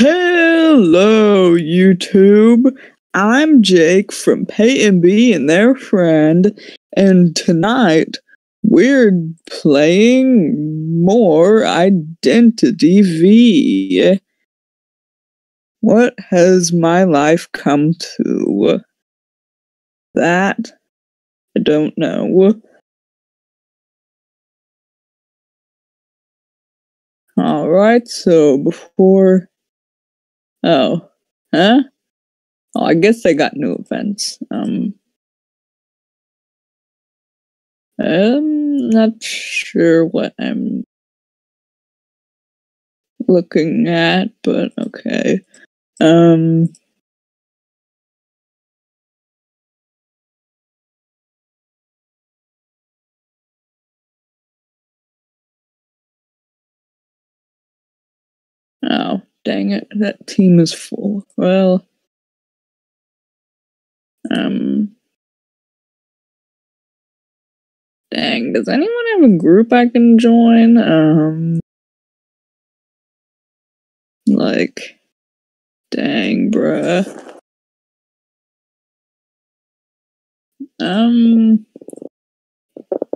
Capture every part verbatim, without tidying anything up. Hello, YouTube. I'm Jake from Peyton B and their friend, and tonight we're playing more Identity V. What has my life come to? That I don't know. Alright, so before... Oh. Huh? Oh, I guess they got new events. Um... I'm not sure what I'm looking at, but okay. Um... Oh, dang it, that team is full. Well, um, dang, does anyone have a group I can join? Um, like, dang, bruh. Um,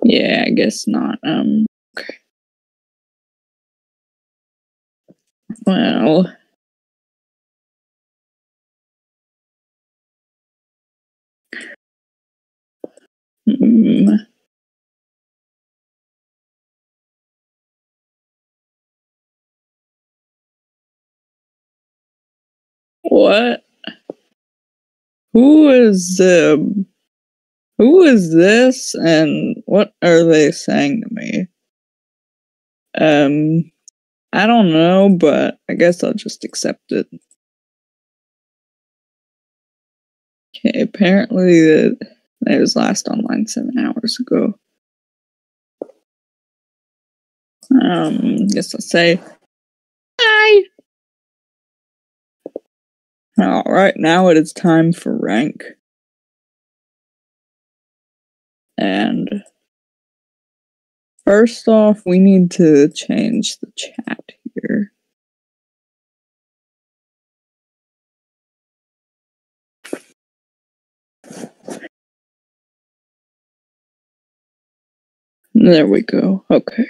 yeah, I guess not. Um, okay. Well, mm. What? Who is the? Who is this? And what are they saying to me? Um. I don't know, but I guess I'll just accept it. Okay, apparently it was last online seven hours ago. Um, guess I'll say hi! Alright, now it is time for rank. And... first off, we need to change the chat here. There we go. Okay.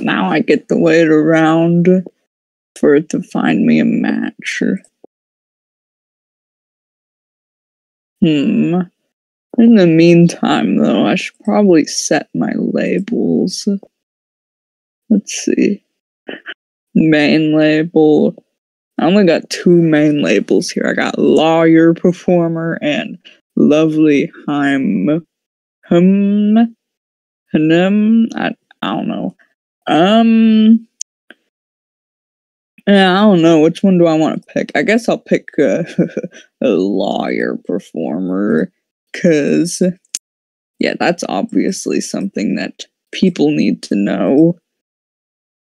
Now I get to wait around for it to find me a match. Hmm. In the meantime, though, I should probably set my labels. Let's see. Main label. I only got two main labels here. I got Lawyer Performer and Lovely Heim. Hum. Hum. I, I don't know. Um. Yeah, I don't know. Which one do I want to pick? I guess I'll pick uh, a Lawyer Performer. Because, yeah, that's obviously something that people need to know.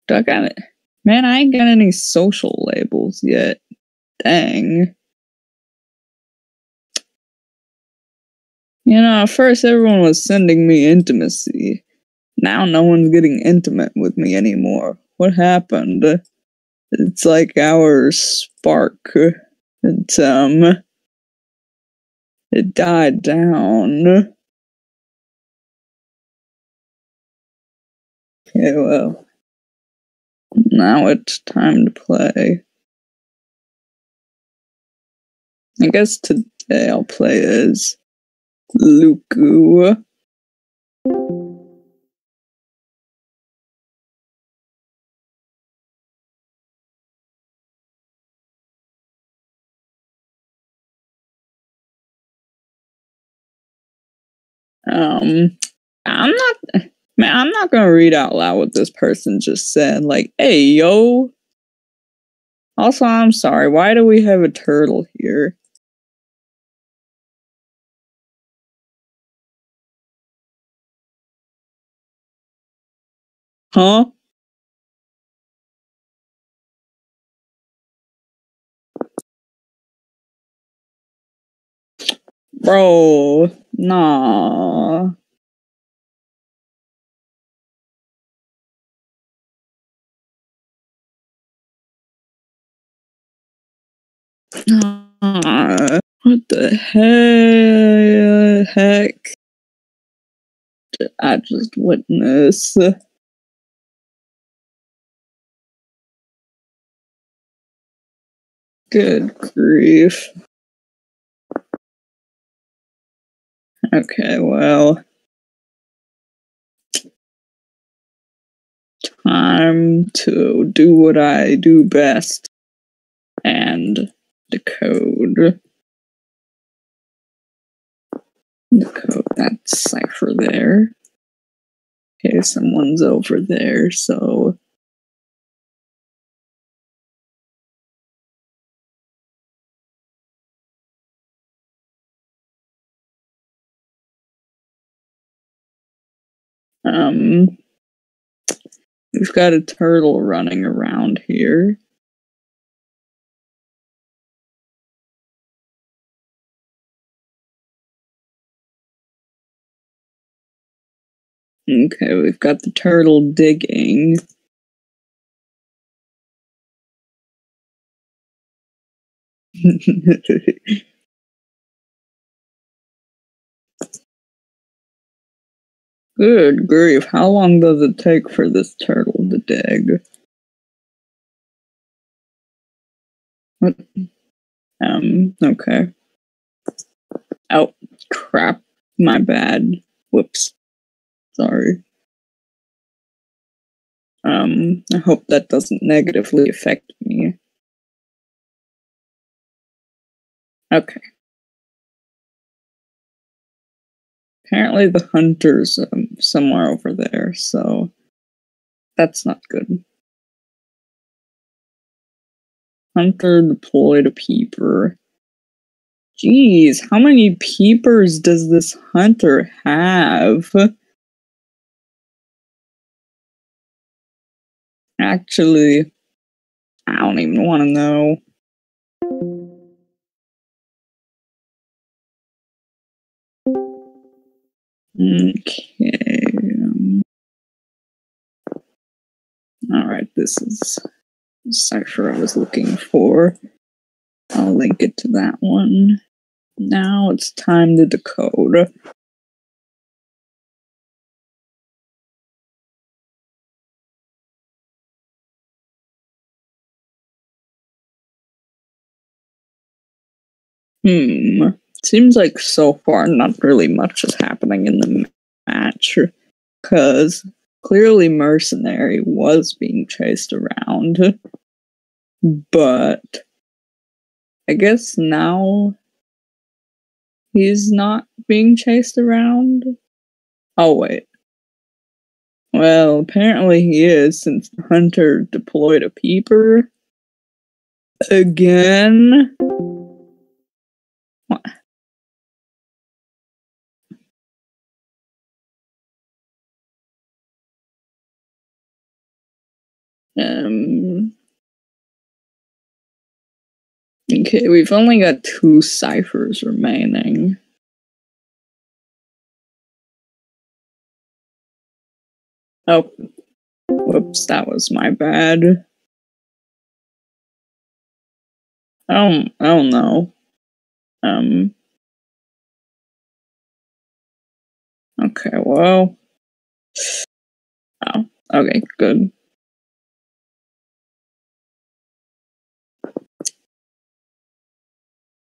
Do I got it? Man, I ain't got any social labels yet. Dang. You know, at first everyone was sending me intimacy. Now no one's getting intimate with me anymore. What happened? It's like our spark. It's, um... it died down. Okay, well. Now it's time to play. I guess today I'll play as Luku. Um, I'm not, man, I'm not gonna read out loud what this person just said, like, hey, yo. Also, I'm sorry, why do we have a turtle here? Huh? Bro, nah. Uh, what the he- heck did I just witness? Good grief. Okay, well. Time to do what I do best and decode. Decode that cipher there. Okay, someone's over there, so. Um, we've got a turtle running around here. Okay, we've got the turtle digging. Good grief, how long does it take for this turtle to dig? What? Um, okay. Oh, crap. My bad. Whoops. Sorry. Um, I hope that doesn't negatively affect me. Okay. Apparently the hunter's um, somewhere over there, so that's not good. Hunter deployed a peeper. Jeez, how many peepers does this hunter have? Actually, I don't even want to know. Okay. Um, all right, this is the cipher I was looking for. I'll link it to that one. Now it's time to decode. Hmm. Seems like so far not really much is happening in the match, because clearly Mercenary was being chased around, but I guess now he's not being chased around? Oh wait. Well, apparently he is, since the hunter deployed a peeper. Again? What? Um, okay, we've only got two ciphers remaining. Oh, whoops, that was my bad. I don't, I don't know. Um, okay, well, oh, okay, good.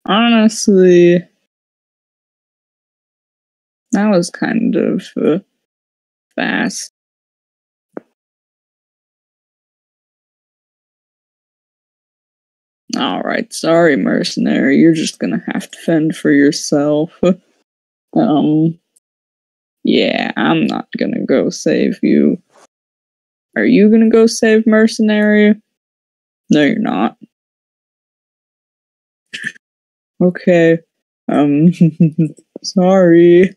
Honestly, that was kind of uh, fast. Alright, sorry, Mercenary, you're just gonna have to fend for yourself. Um, yeah, I'm not gonna go save you. Are you gonna go save Mercenary? No, you're not. Okay, um, sorry.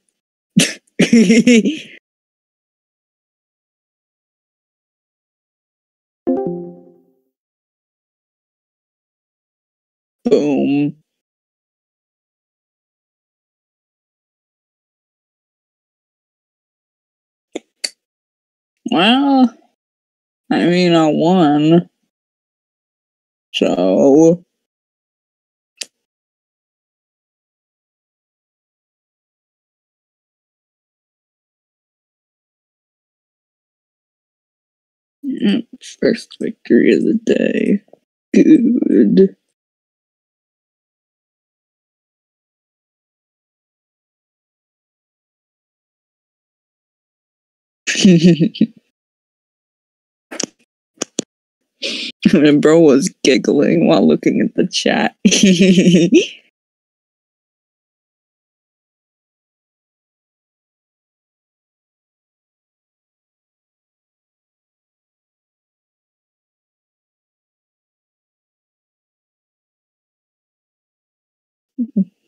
Boom. Well, I mean, I won. So... First victory of the day. Good. And bro was giggling while looking at the chat.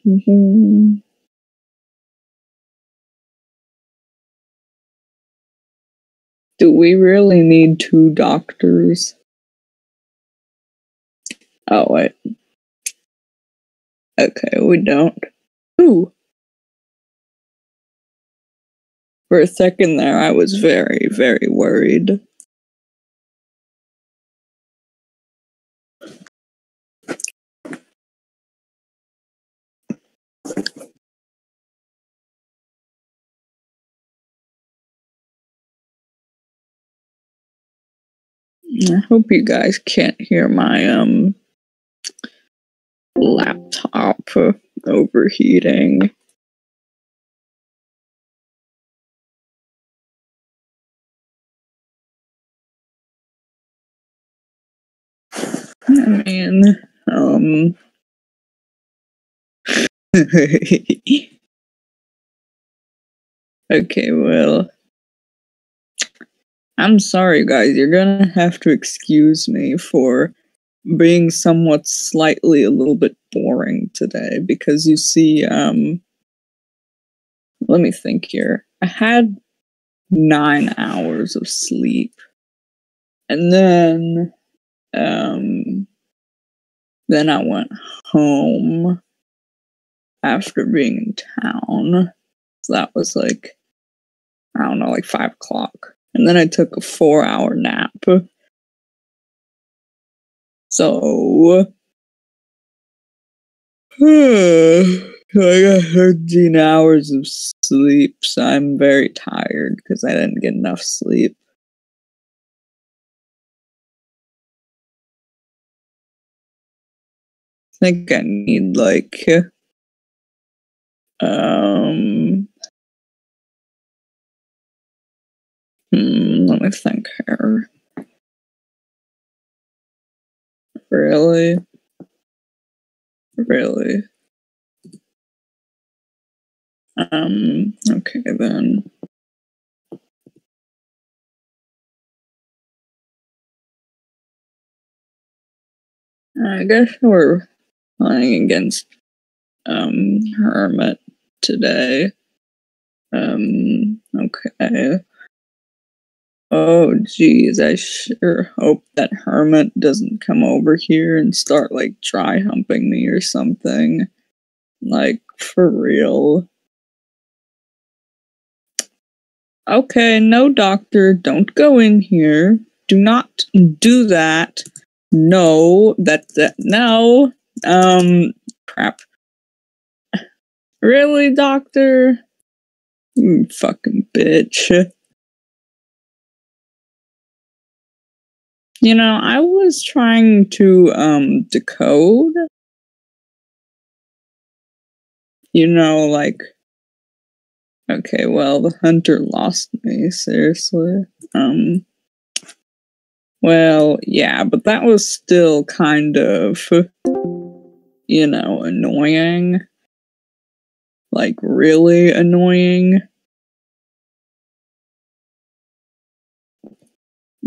Mm-hmm. Do we really need two doctors? Oh, wait. Okay, we don't. Ooh. For a second there, I was very, very worried. I hope you guys can't hear my um laptop overheating. I mean, um okay, well, I'm sorry, guys. You're gonna have to excuse me for being somewhat slightly a little bit boring today, because you see, um, let me think here. I had nine hours of sleep, and then, um, then I went home after being in town. So that was like, I don't know, like five o'clock. And then I took a four-hour nap. So... I got thirteen hours of sleep, so I'm very tired because I didn't get enough sleep. I think I need, like... Um... Hmm, let me think here. Really? Really? Um, okay then. I guess we're playing against, um, Hermit today. Um, okay. Oh, geez, I sure hope that Hermit doesn't come over here and start, like, dry-humping me or something. Like, for real. Okay, no, doctor, don't go in here. Do not do that. No, that, that, no. Um, crap. Really, doctor? You fucking bitch. You know, I was trying to, um, decode, you know, like, okay, well, the hunter lost me, seriously, um, well, yeah, but that was still kind of, you know, annoying, like, really annoying.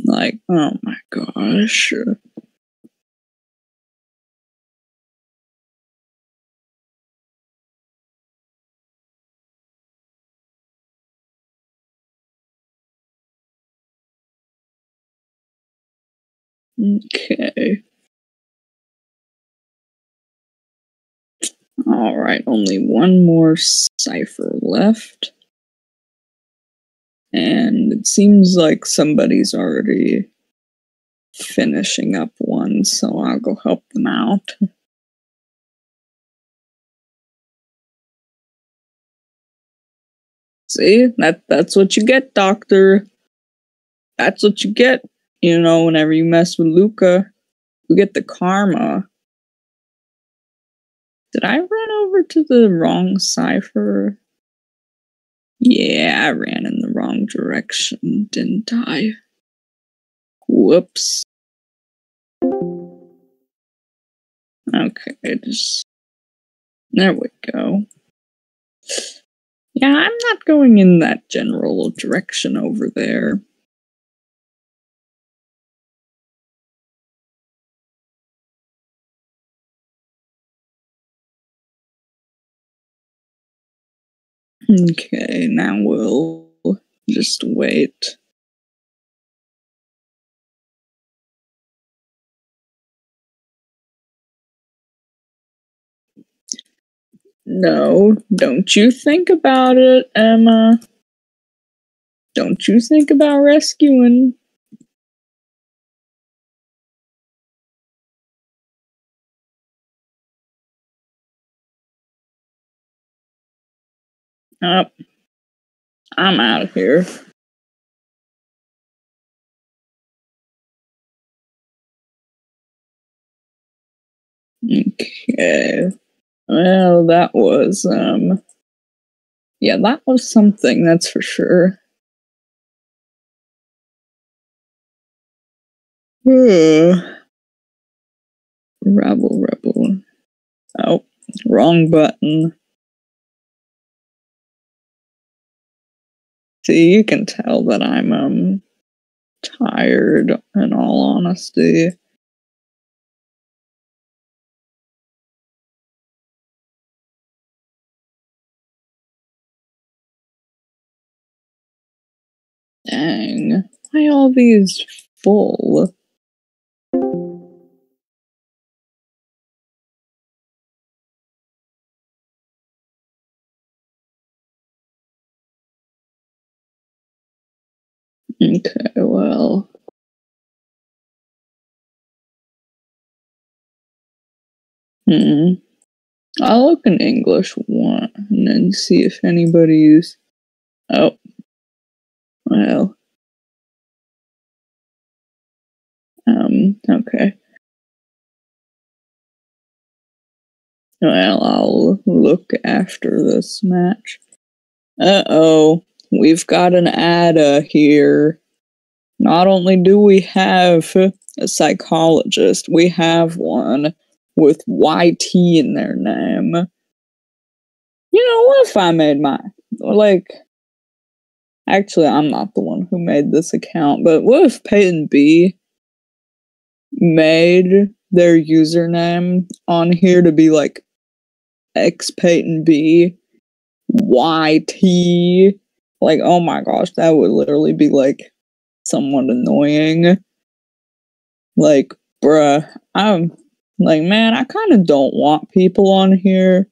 Like, oh my gosh. Okay. All right, only one more cipher left. And it seems like somebody's already finishing up one, so I'll go help them out. See? That, that's what you get, doctor. That's what you get. you know, whenever you mess with Luca, you get the karma. Did I run over to the wrong cipher? Yeah, I ran in the wrong direction, didn't I? Whoops. Okay, just... there we go. Yeah, I'm not going in that general direction over there. Okay, now we'll just wait. No, don't you think about it, Emma. Don't you think about rescuing. Up. Oh, I'm out of here. Okay. Well, that was, um, yeah, that was something, that's for sure. Ugh. Rebel, rebel. Oh, wrong button. See, you can tell that I'm, um, tired, in all honesty. Dang, why are all these full? Okay, well... Hmm. I'll look in English one and see if anybody's... Oh. Well. Um, okay. Well, I'll look after this match. Uh-oh, we've got an Ada here. Not only do we have a psychologist, we have one with Y T in their name. You know, what if I made my, like... Actually, I'm not the one who made this account, but what if Peyton B made their username on here to be like xPeytxnB, Y T? Like, oh my gosh, that would literally be like somewhat annoying. Like, bruh, I'm like, man, I kind of don't want people on here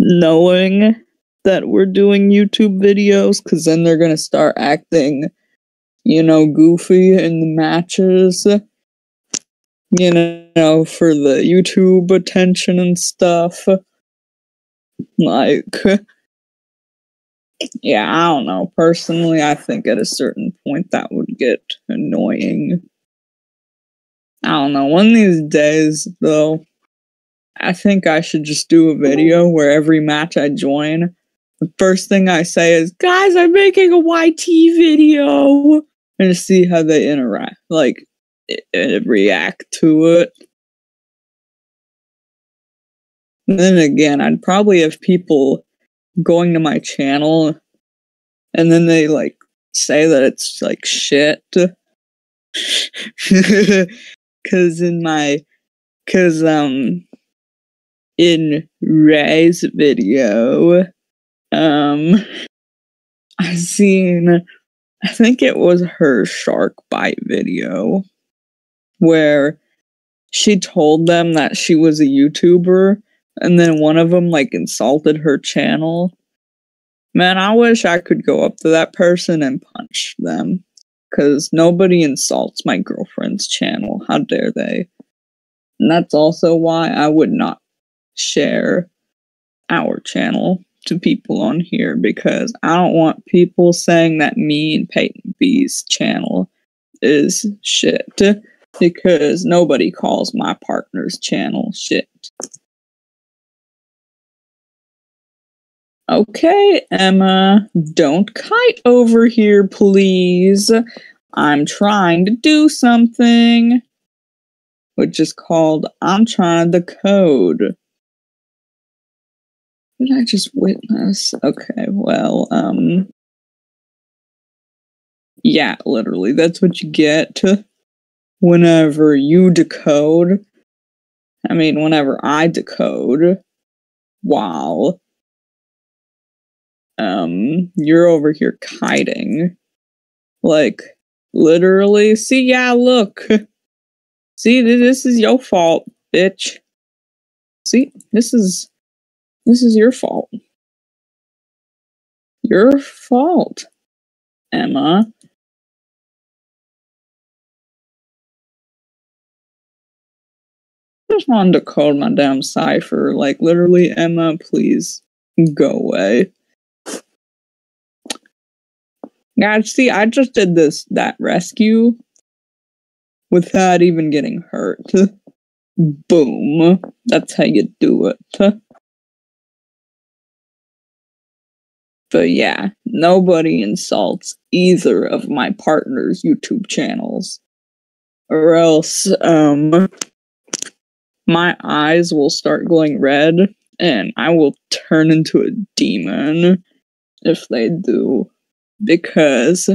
knowing that we're doing YouTube videos, because then they're gonna start acting, you know, goofy in the matches, you know, for the YouTube attention and stuff. Like, yeah, I don't know. Personally, I think at a certain point that would get annoying. I don't know. One of these days, though, I think I should just do a video where every match I join, the first thing I say is, guys, I'm making a Y T video, and see how they interact, like, it, it react to it. And then again, I'd probably have people going to my channel, and then they, like, say that it's, like, shit. Because in my... Because, um... in Ray's video, um, I seen, I think it was her shark bite video, where she told them that she was a YouTuber, and then one of them, like, insulted her channel. Man, I wish I could go up to that person and punch them, because nobody insults my girlfriend's channel. How dare they? And that's also why I would not share our channel to people on here, because I don't want people saying that me and Peyton B's channel is shit, because nobody calls my partner's channel shit. Okay, Emma, don't kite over here, please. I'm trying to do something, which is called I'm trying the code. What did I just witness? Okay, well, um... yeah, literally, that's what you get whenever you decode. I mean, whenever I decode, while um, you're over here kiting. Like, literally, see, yeah, look. See, this is your fault, bitch. See, this is... This is your fault. Your fault, Emma. I just wanted to code my damn cipher. Like, literally, Emma, please go away. God, see, I just did this, that rescue without even getting hurt. Boom. That's how you do it. But yeah, nobody insults either of my partner's YouTube channels. Or else, um, my eyes will start glowing red, and I will turn into a demon if they do. Because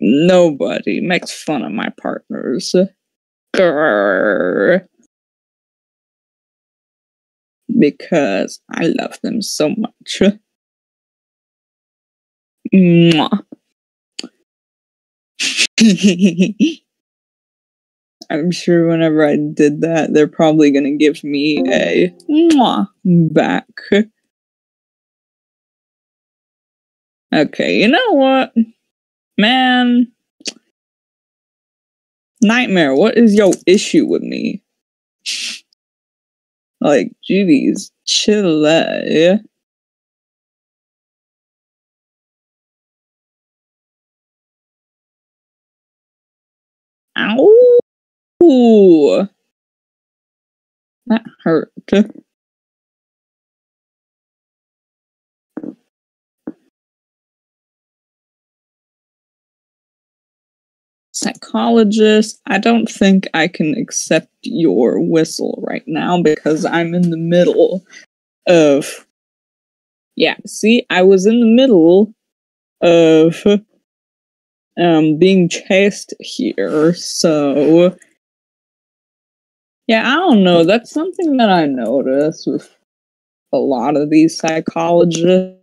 nobody makes fun of my partners. Grrr. Because I love them so much. Mwah. I'm sure whenever I did that, they're probably gonna give me a mwah back. Okay, you know what? Man. Nightmare, what is your issue with me? Like, geez, chill out, yeah? Ow! That hurt. Psychologist, I don't think I can accept your whistle right now because I'm in the middle of... Yeah, see, I was in the middle of... Um, being chased here, so yeah, I don't know. That's something that I notice with a lot of these psychologists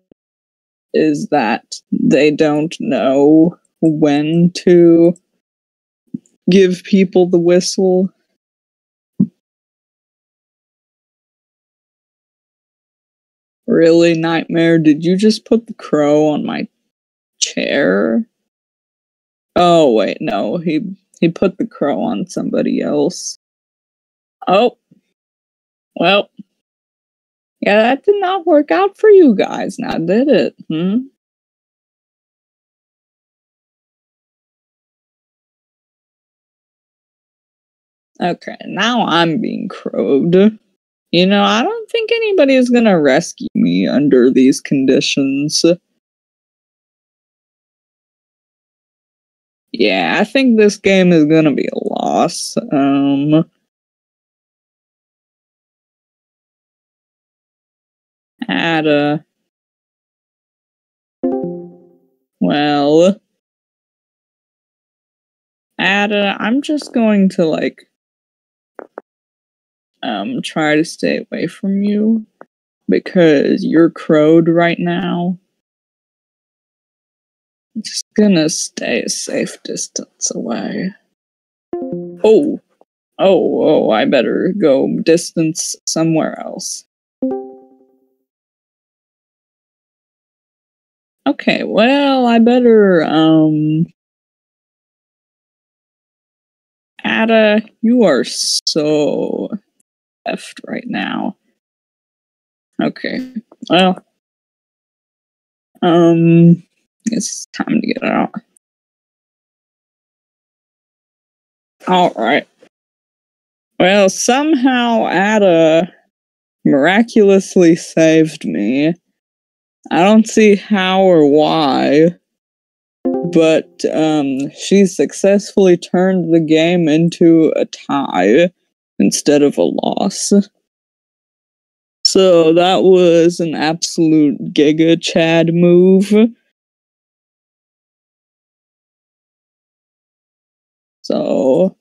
is that they don't know when to give people the whistle. Really, Nightmare? Did you just put the crow on my chair? Oh, wait, no, he, he put the crow on somebody else. Oh, well, yeah, that did not work out for you guys now, did it? Hmm? Okay, now I'm being crowed. You know, I don't think anybody is gonna rescue me under these conditions. Yeah, I think this game is gonna be a loss. Um, Ada. Well, Ada, I'm just going to like um try to stay away from you because you're crowed right now. Just gonna stay a safe distance away. Oh, oh, oh, I better go distance somewhere else. Okay, well, I better, um... Ada, you are so effed right now. Okay, well... Um... It's time to get out. All right. Well, somehow Ada miraculously saved me. I don't see how or why, but um, she successfully turned the game into a tie instead of a loss. So that was an absolute Giga Chad move. So,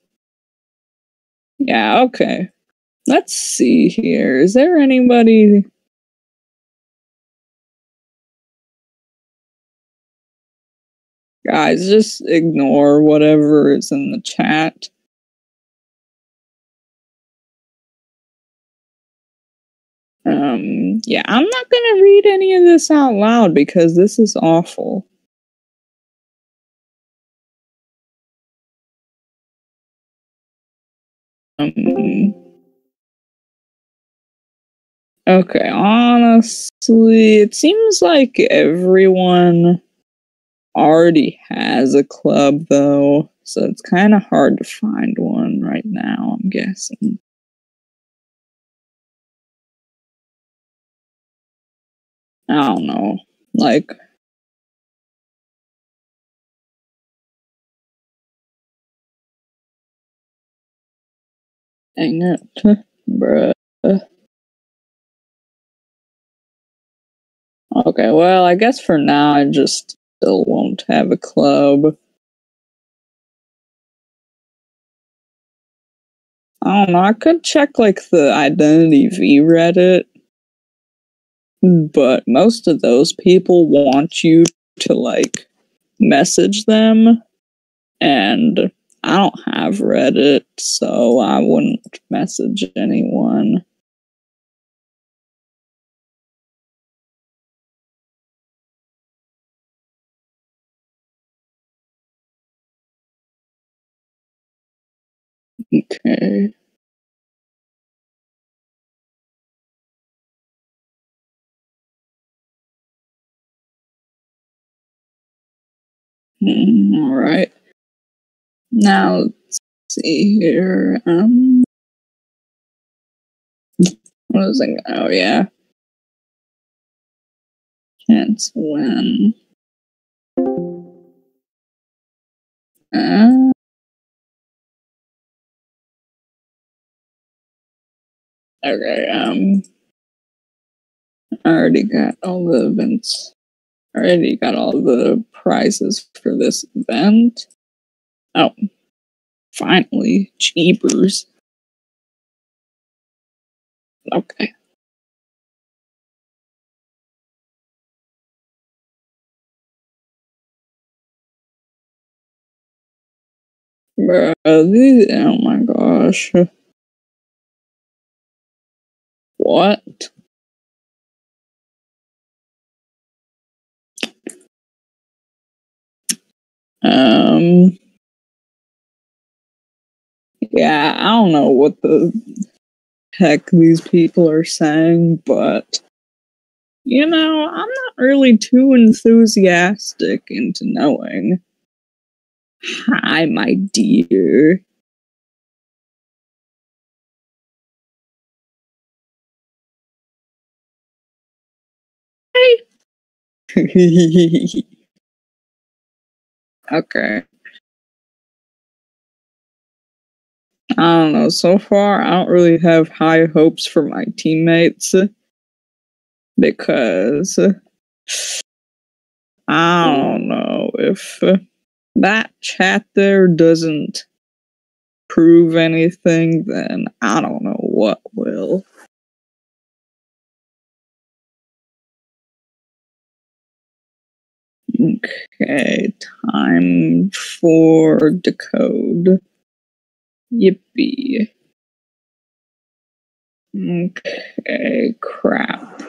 yeah, okay. Let's see here. Is there anybody... Guys, just ignore whatever is in the chat. Um, yeah, I'm not gonna read any of this out loud because this is awful. Um, okay, honestly, it seems like everyone already has a club, though, so it's kind of hard to find one right now, I'm guessing. I don't know, like... Dang it, bruh. Okay, well, I guess for now I just... still won't have a club. I don't know, I could check like the Identity V Reddit, but most of those people want you to like message them, and I don't have Reddit, so I wouldn't message anyone. Okay. Mm, all right. Now let's see here. Um, what was I? Oh yeah. Chance when. Uh. Okay, um, I already got all the events, already got all the prizes for this event. Oh, finally, jeepers. Okay. Bruh, these, oh my gosh. What? Um, yeah, I don't know what the heck these people are saying, but, you know, I'm not really too enthusiastic into knowing. Hi, my dear. Okay. I don't know, so far I don't really have high hopes for my teammates because I don't know if that chat there doesn't prove anything, then I don't know what will. Okay, time for decode. Yippee. Okay, crap.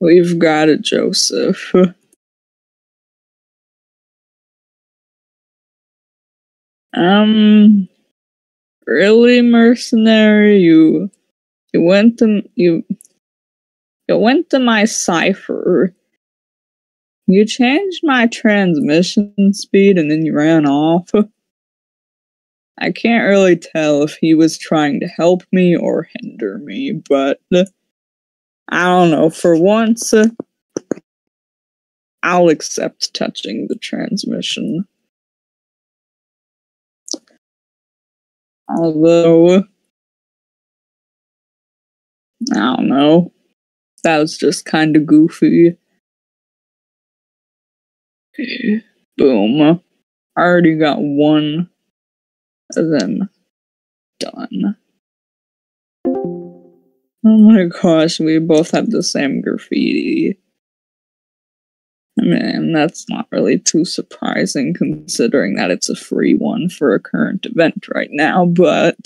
We've got it, Joseph. Um, really, Mercenary? You, you went to, you, you went to my cipher. You changed my transmission speed and then you ran off. I can't really tell if he was trying to help me or hinder me, but I don't know. For once, I'll accept touching the transmission. Although, I don't know. That was just kind of goofy. Boom. I already got one of them done. Oh my gosh, we both have the same graffiti. I mean, that's not really too surprising considering that it's a free one for a current event right now, but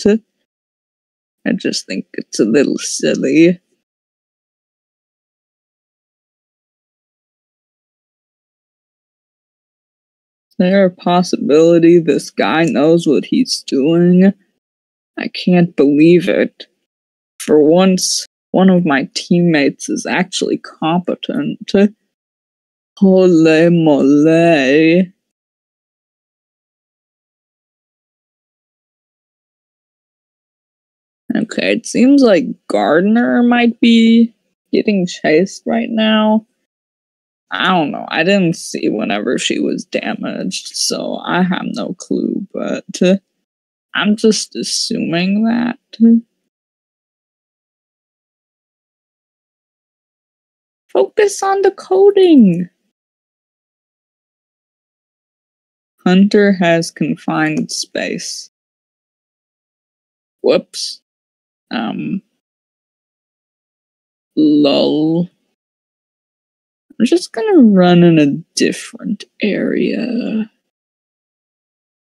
I just think it's a little silly. Is there a possibility this guy knows what he's doing? I can't believe it. For once, one of my teammates is actually competent. Holy moly. Okay, it seems like Gardner might be getting chased right now. I don't know. I didn't see whenever she was damaged, so I have no clue, but I'm just assuming that. Focus on the coding! Hunter has confined space. Whoops. Um. Lol. I'm just gonna run in a different area.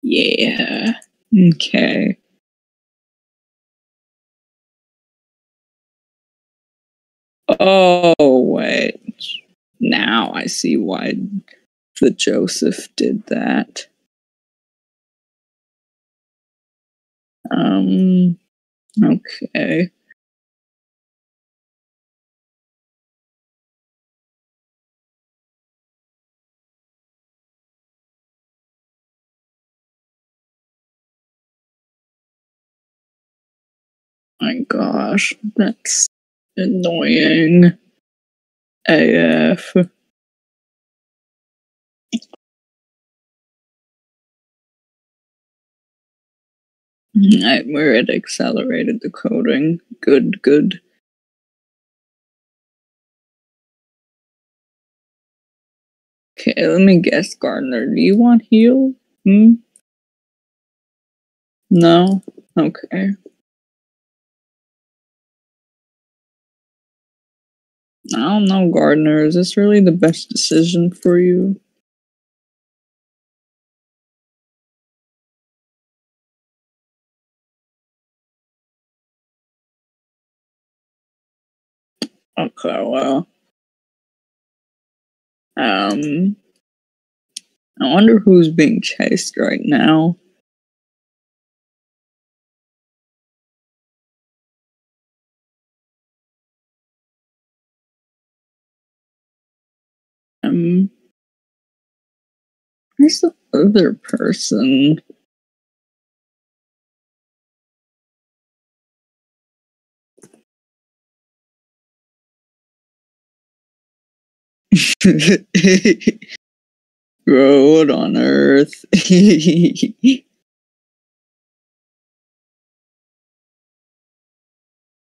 Yeah. Okay. Oh, wait. Now I see why the Joseph did that. Um, okay. My gosh, that's annoying A F. Right, where it accelerated the coding. Good, good. Okay, let me guess, Gardner. Do you want heal? Hmm? No? Okay. I don't know, Gardner. Is this really the best decision for you? Okay, well. Um, I wonder who's being chased right now. Um, where's the other person? Road on Earth.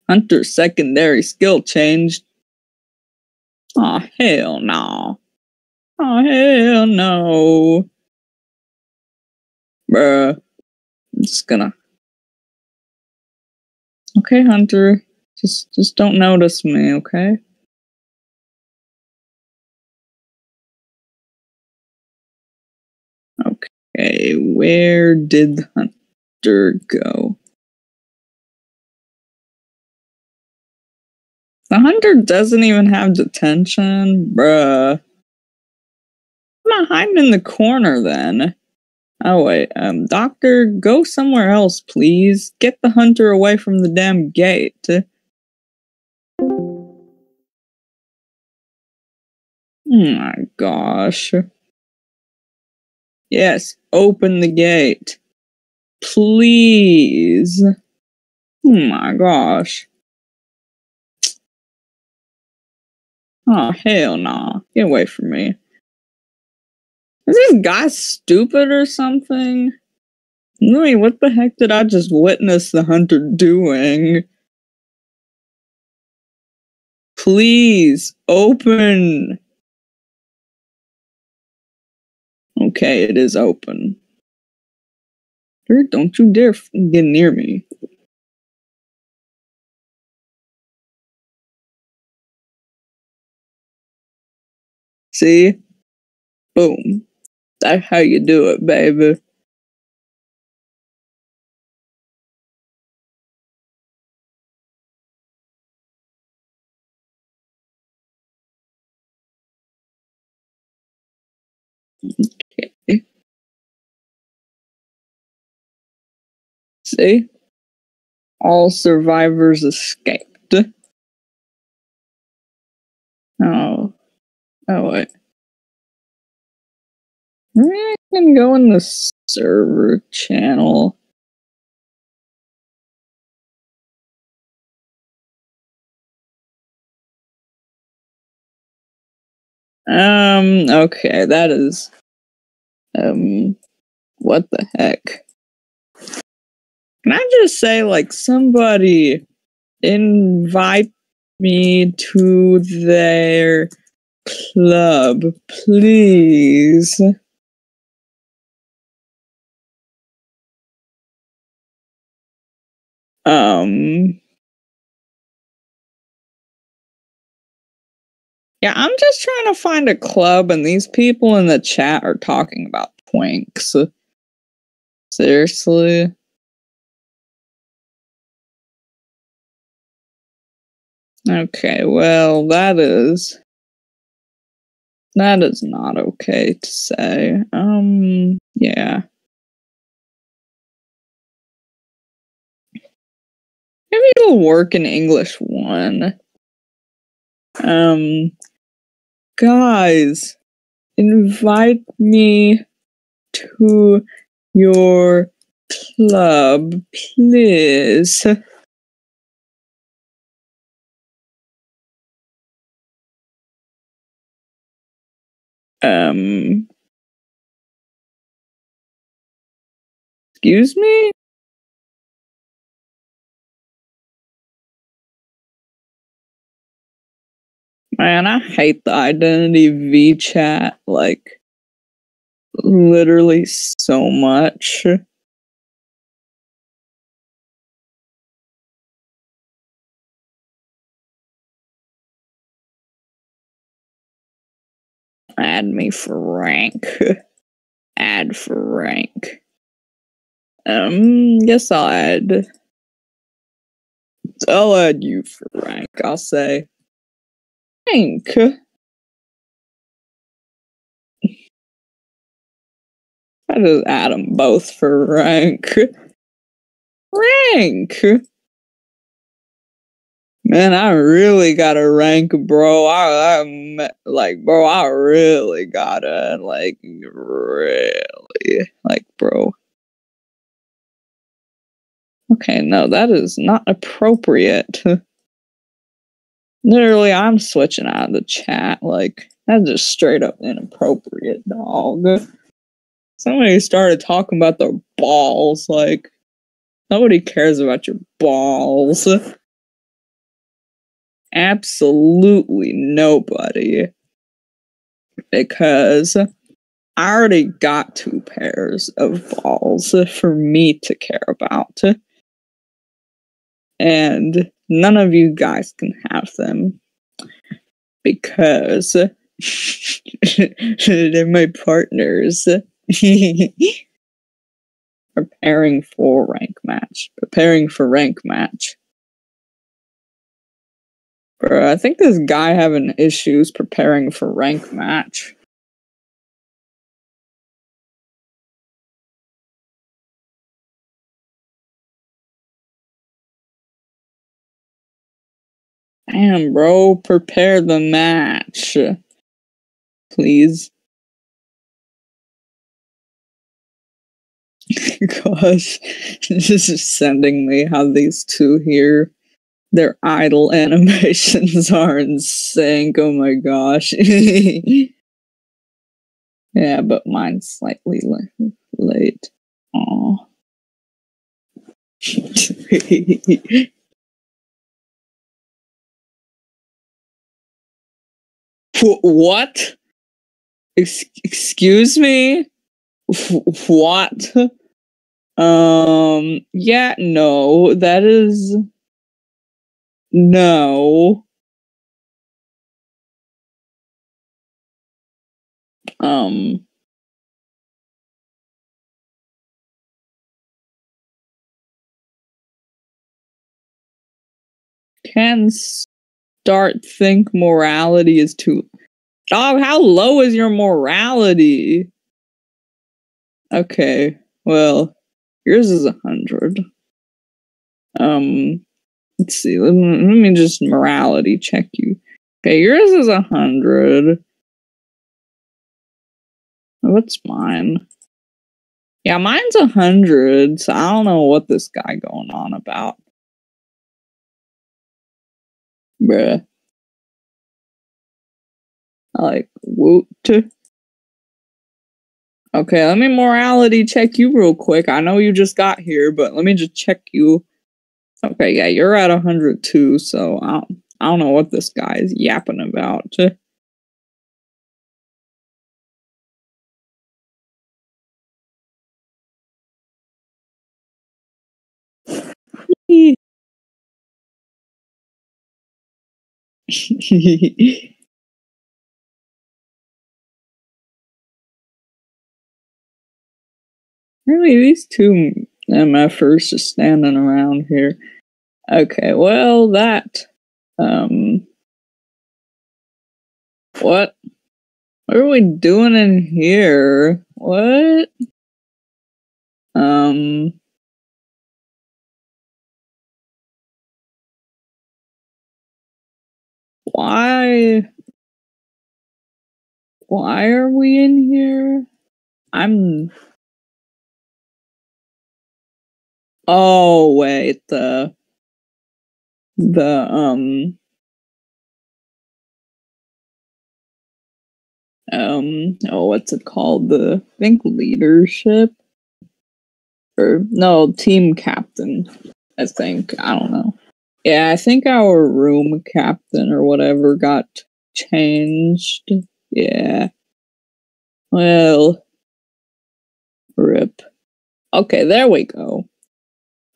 Hunter's secondary skill changed. Aw, oh, hell no. Oh, hell no. Bruh. I'm just gonna... Okay, Hunter. Just, just don't notice me, okay? Okay, where did Hunter go? The Hunter doesn't even have detention, bruh. I'm not hiding in the corner then. Oh wait, um, doctor, go somewhere else, please. Get the Hunter away from the damn gate. My gosh. Yes, open the gate. Please. Oh my gosh. Oh, hell nah. Get away from me. Is this guy stupid or something? I mean, what the heck did I just witness the hunter doing? Please, open. Okay, it is open. Don't you dare get near me. See? Boom. That's how you do it, baby. Okay. See? All survivors escaped. Oh. Oh, wait. I can go in the server channel. Um, okay, that is, um, what the heck? Can I just say, like, somebody invite me to their club, please? Um, yeah, I'm just trying to find a club, and these people in the chat are talking about twinks. Seriously? Okay, well, that is... That is not okay to say. Um, yeah. Maybe it'll work in English one. Um, guys, invite me to your club, please. Um, excuse me? Man, I hate the Identity V chat, like, literally so much. Add me for rank. Add for rank. Um, guess I'll add. I'll add you for rank, I'll say. Rank. I just add them both for rank. Rank. Man, I really gotta rank, bro. I, I'm like, bro, I really gotta, like, really, like, bro. Okay, no, that is not appropriate. Literally, I'm switching out of the chat. Like, that's just straight up inappropriate, dog. Somebody started talking about their balls. Like, nobody cares about your balls. Absolutely nobody. Because I already got two pairs of balls for me to care about. And none of you guys can have them because they're my partners. Preparing for rank match. Preparing for rank match. Bro, I think this guy having issues preparing for rank match. Damn, bro, prepare the match. Please. Gosh, this is sending me how these two here, their idle animations are in sync. Oh my gosh. Yeah, but mine's slightly late. Aww. What? Ex excuse me? F what? Um, yeah, no, that is... No. Um... Can start think morality is too... Dog, oh, how low is your morality? Okay, well, yours is a hundred. Um, let's see, let me, let me just morality check you. Okay, yours is a hundred. What's mine? Yeah, mine's a hundred, so I don't know what this guy going on about. Bruh. Like, woot. Okay, let me morality check you real quick. I know you just got here, but let me just check you. Okay, yeah, you're at one hundred two, so I don't, I don't know what this guy is yapping about. Really, these two MFers just standing around here. Okay, well, that, um, what? What are we doing in here? What? Um... Why? Why are we in here? I'm... Oh, wait, the, the, um, um, oh, what's it called? The, I think, leadership, or, no, team captain, I think, I don't know. Yeah, I think our room captain or whatever got changed, yeah. Well, rip. Okay, there we go.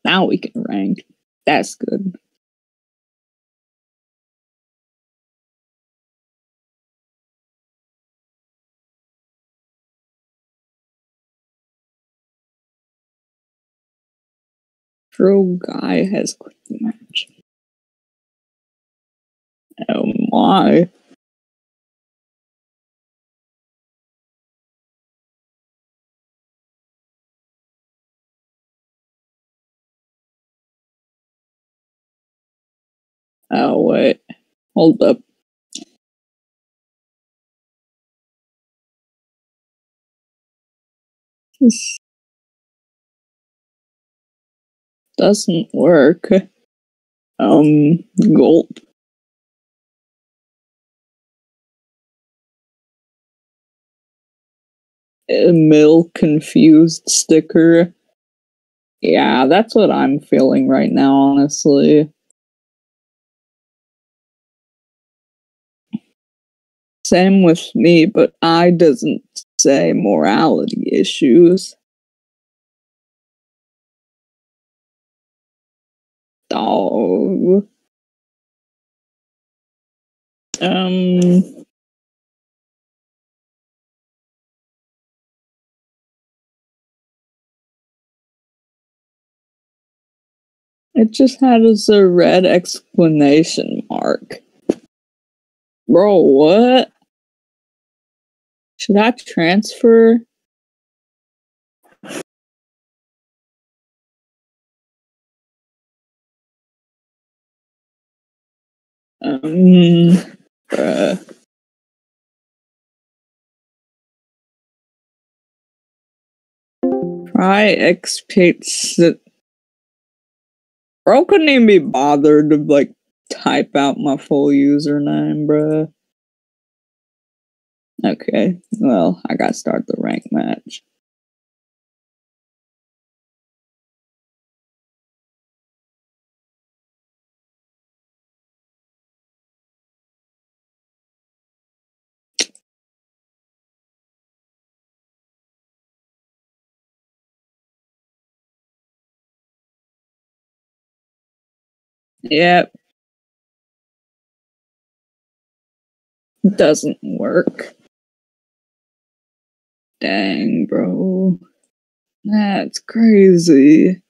Now we can rank. That's good. Pro guy has quit the match. Oh my. Oh, wait. Hold up. This doesn't work. Um, gulp. A mill confused sticker. Yeah, that's what I'm feeling right now, honestly. Same with me, but I doesn't say morality issues. Oh. Um. It just had us a red exclamation mark. Bro, what? Should I transfer? Um, bruh. Try xPeytxnB. Bro couldn't even be bothered to like type out my full username, bruh. Okay, well, I gotta start the rank match. Yep. Doesn't work. Dang, bro. That's crazy.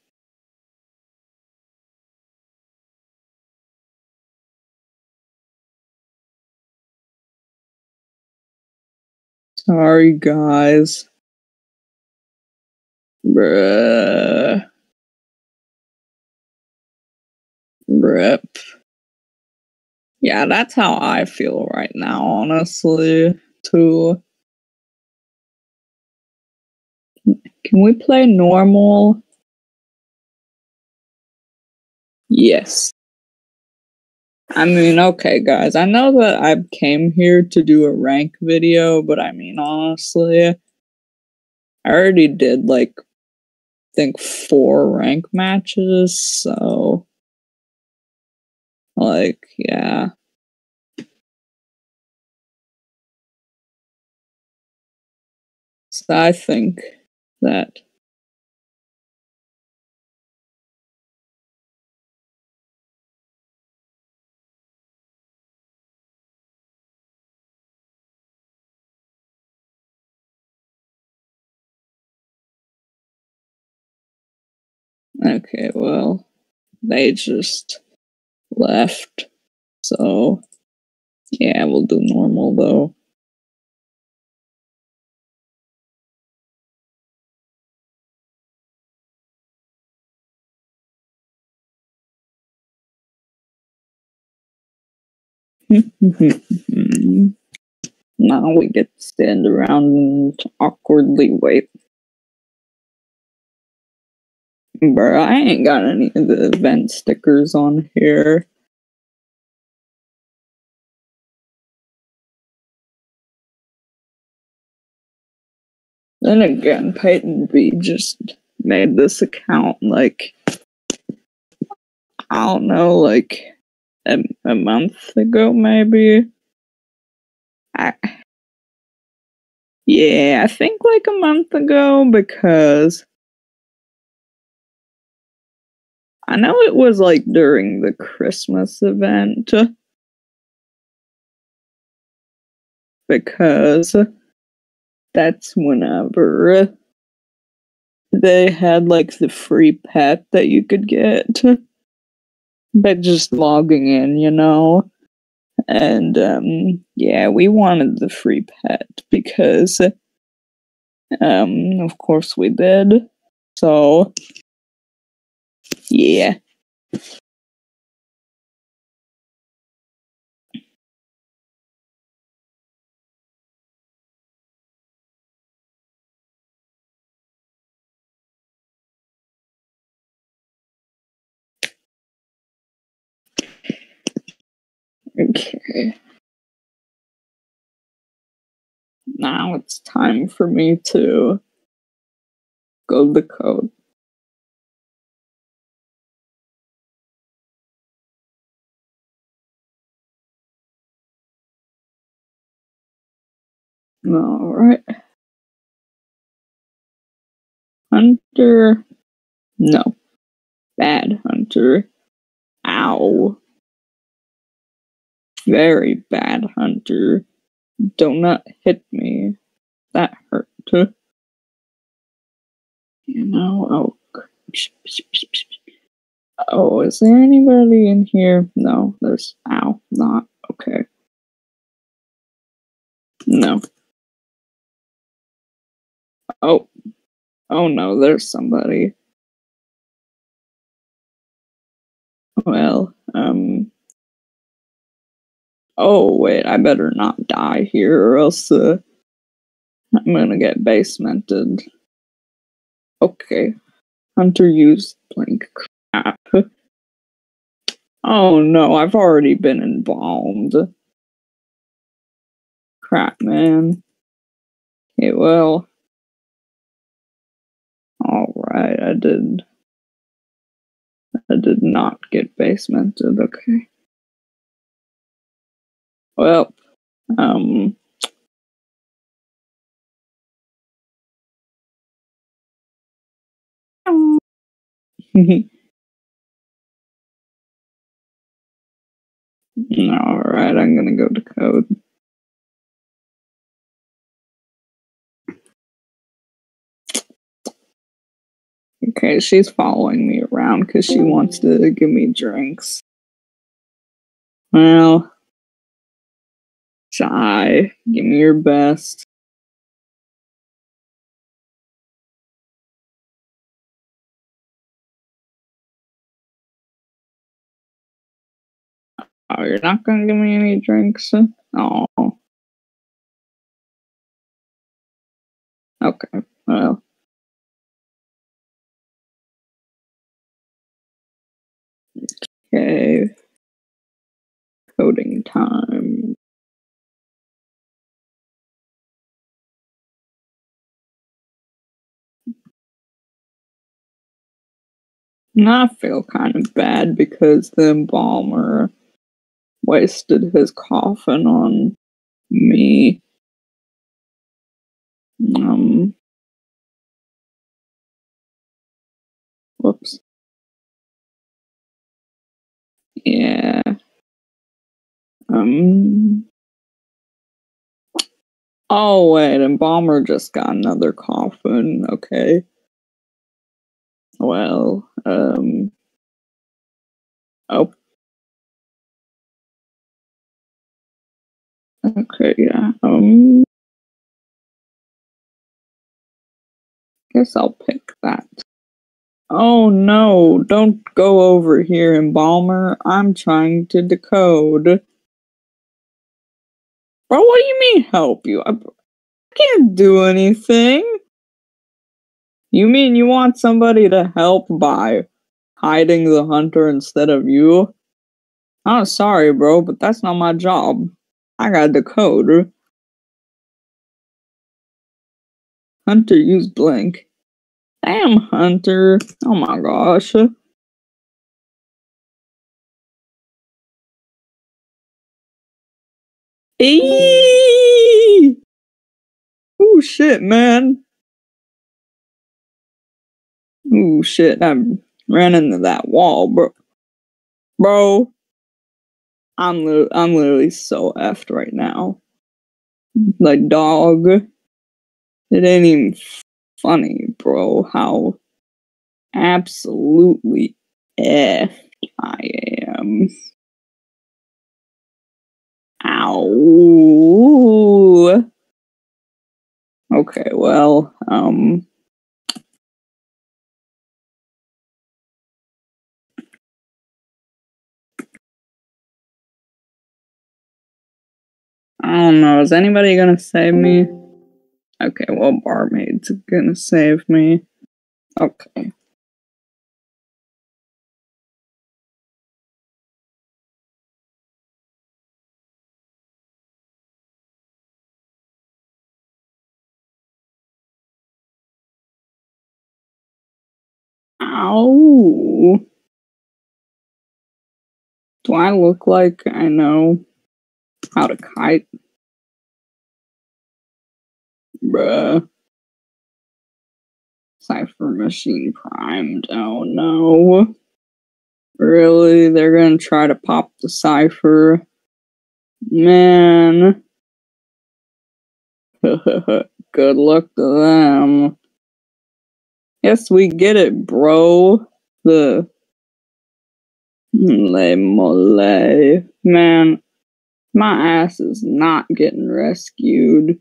Sorry, guys. Bruh. Rip. Yeah, that's how I feel right now, honestly, too. Can we play normal? Yes. I mean, okay, guys, I know that I came here to do a rank video, but I mean, honestly, I already did, like, I think four rank matches, so... Like, yeah. So I think that. Okay, well, they just left, so yeah, we'll do normal though. Now we get to stand around and awkwardly wait. Bro, I ain't got any of the event stickers on here. Then again, Peyton B just made this account like, I don't know, like a, a month ago maybe. I, yeah, I think like a month ago, because I know it was, like, during the Christmas event, because that's whenever they had, like, the free pet that you could get by just logging in, you know? And, um, yeah, we wanted the free pet because, um, of course we did, so... Yeah. Okay. Now it's time for me to go the code. All right. Hunter. No. Bad hunter. Ow. Very bad hunter. Do not hit me. That hurt. You know, oh. Oh, is there anybody in here? No, there's. Ow. Not. Okay. No. Oh, oh no, there's somebody. Well, um... Oh, wait, I better not die here, or else uh, I'm gonna get basemented. Okay. Hunter used blank crap. Oh no, I've already been embalmed. Crap, man. It will. Alright, I did. I did not get basemented, okay. Well, um... Alright, I'm gonna go to code. Okay, she's following me around because she wants to give me drinks. Well, Shy, give me your best. Oh, you're not gonna give me any drinks? Oh. Okay, well. Okay. Coding time. Now I feel kind of bad because the embalmer wasted his coffin on me. Um. Whoops. Yeah. Um. Oh, wait, Embalmer just got another coffin. Okay. Well, um. Oh. Okay, yeah. Um. Guess I'll pick that. Oh no, don't go over here, Embalmer. I'm trying to decode. Bro, what do you mean help you? I can't do anything. You mean you want somebody to help by hiding the hunter instead of you? I'm sorry, bro, but that's not my job. I got the code. Hunter used blank. Damn, Hunter. Oh my gosh. Eeeeeee! Oh shit, man. Oh shit, I ran into that wall, bro. Bro. I'm li- I'm literally so effed right now. Like, dog. It ain't even funny, bro, how absolutely effed I am. Ow. Okay, well, um... I don't know, is anybody gonna save me? Okay, well, Barmaid's gonna save me. Okay. Ow! Do I look like I know how to kite? Bruh. Cypher machine primed. Oh no. Really? They're gonna try to pop the cypher? Man. Good luck to them. Yes, we get it, bro. The. Le mole. Man. My ass is not getting rescued.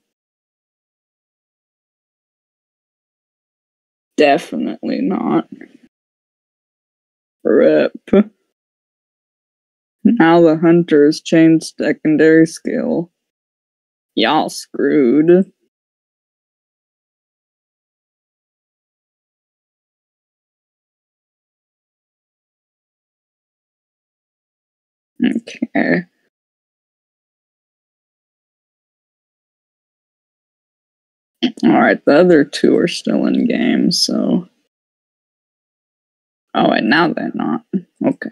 Definitely not. Rip. Now the hunter has changed secondary skill. Y'all screwed. Okay. Alright, the other two are still in game, so... Oh, and now they're not. Okay.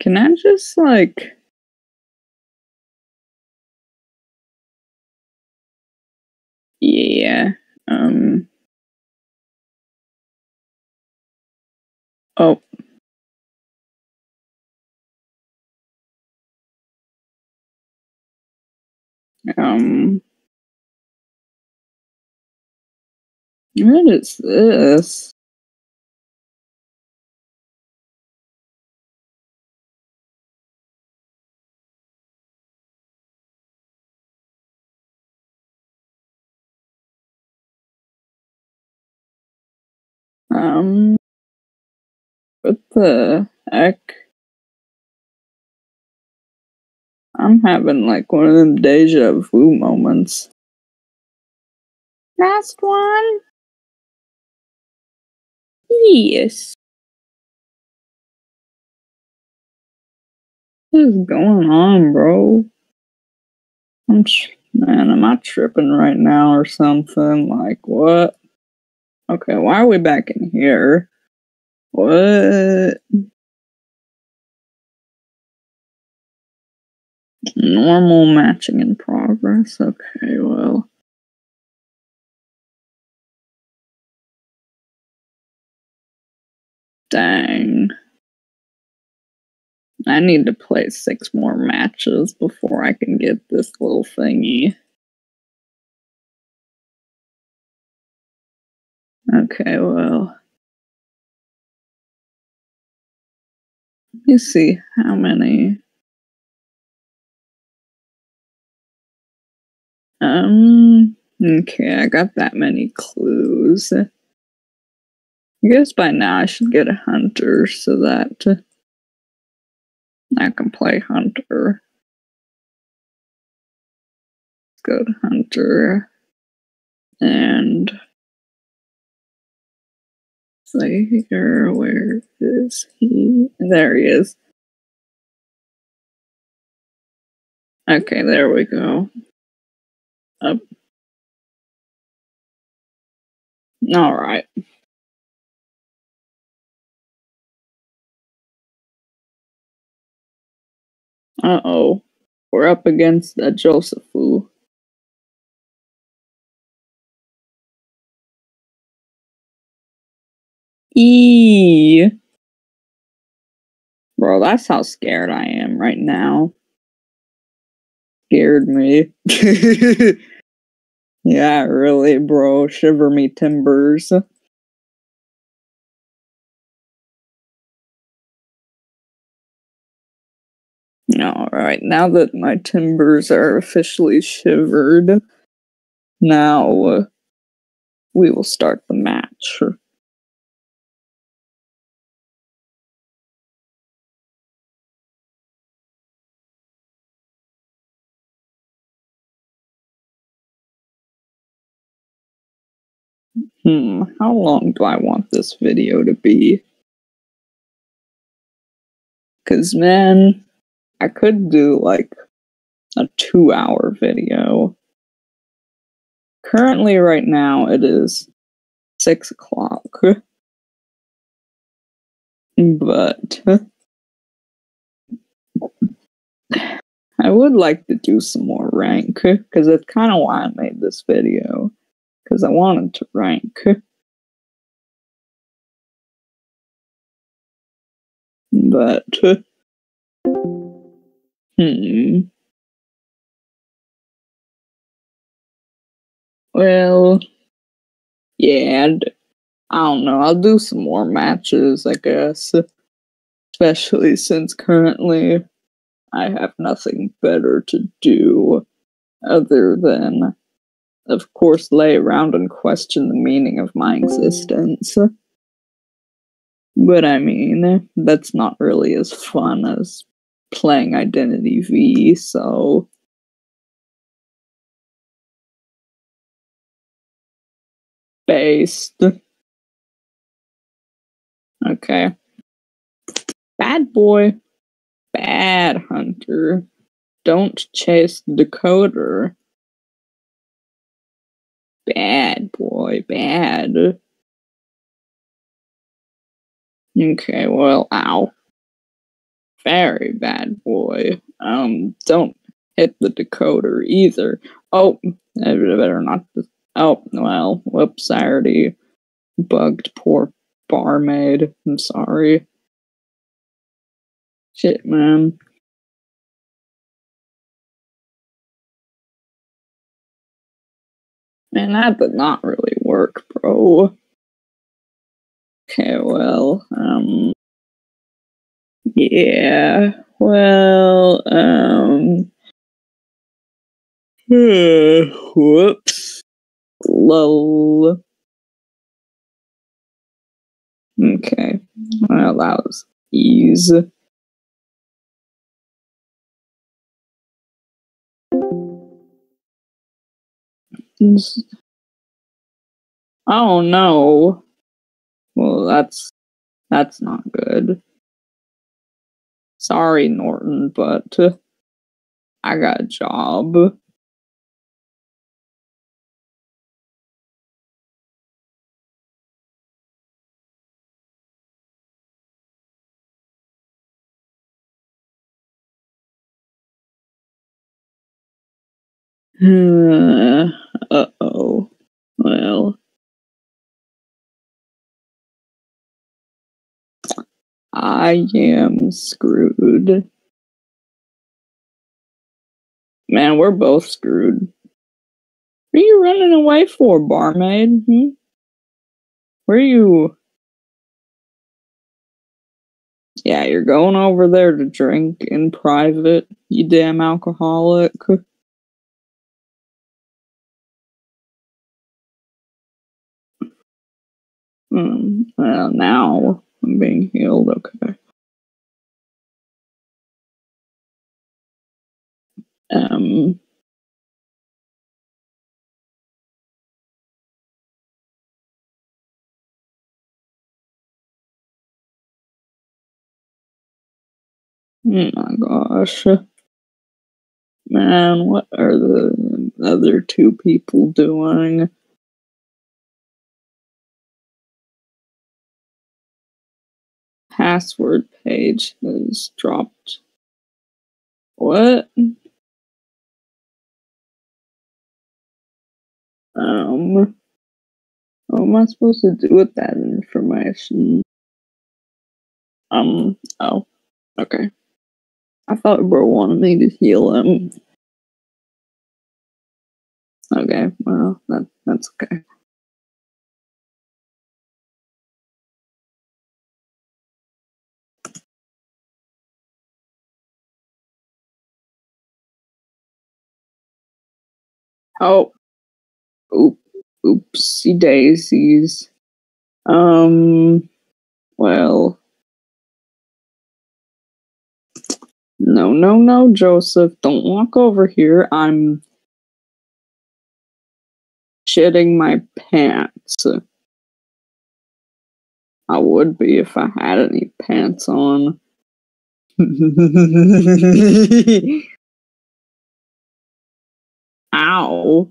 Can I just, like... Yeah, um... Oh. Um. What is this? Um. What the heck? I'm having like one of them deja vu moments. Last one? Yes. What is going on, bro? I'm man, am I tripping right now or something? Like, what? Okay, why are we back in here? What? Normal matching in progress. Okay, well. Dang. I need to play six more matches before I can get this little thingy. Okay, well. Let me see how many. Um, okay, I got that many clues. I guess by now I should get a hunter so that I can play hunter. Let's go to hunter. And later, where is he? There he is. Okay, there we go. Up. All right. Uh oh, we're up against a Joseph Wu. Eee. Bro, that's how scared I am right now. Scared me. Yeah, really, bro. Shiver me timbers. Alright, now that my timbers are officially shivered, now uh, we will start the match. Hmm, how long do I want this video to be? Because, man, I could do, like, a two-hour video. Currently, right now, it is six o'clock. But I would like to do some more rank, because that's kind of why I made this video. Because I wanted to rank. But... Hmm. Well... Yeah, I don't know. I'll do some more matches, I guess. Especially since currently I have nothing better to do other than... Of course, lay around and question the meaning of my existence. But I mean, that's not really as fun as playing Identity V, so... based. Okay. Bad boy. Bad hunter. Don't chase decoder. Bad boy. Bad. Okay, well, ow. Very bad boy. Um, don't hit the decoder either. Oh, I better not. Oh, well, whoops, I already bugged poor barmaid. I'm sorry. Shit, man. Man, that did not really work, bro. Okay, well, um... yeah, well, um... Uh, whoops. Lol. Okay. Well, that was easy. Oh, no. Well, that's... that's not good. Sorry, Norton, but... I got a job. Uh oh. Well, I am screwed. Man, we're both screwed. What are you running away for, barmaid? Hmm? Where are you? Yeah, you're going over there to drink in private, you damn alcoholic. Um, well, now I'm being healed, okay. Um. Oh my gosh. Man, what are the other two people doing? Password page has dropped. What? Um, what am I supposed to do with that information? Um, oh, okay. I thought bro wanted me to heal him. Okay, well, that, that's okay. Oh, oop, oopsie daisies. Um, well, no, no, no, Joseph, don't walk over here. I'm shitting my pants. I would be if I had any pants on. Ow.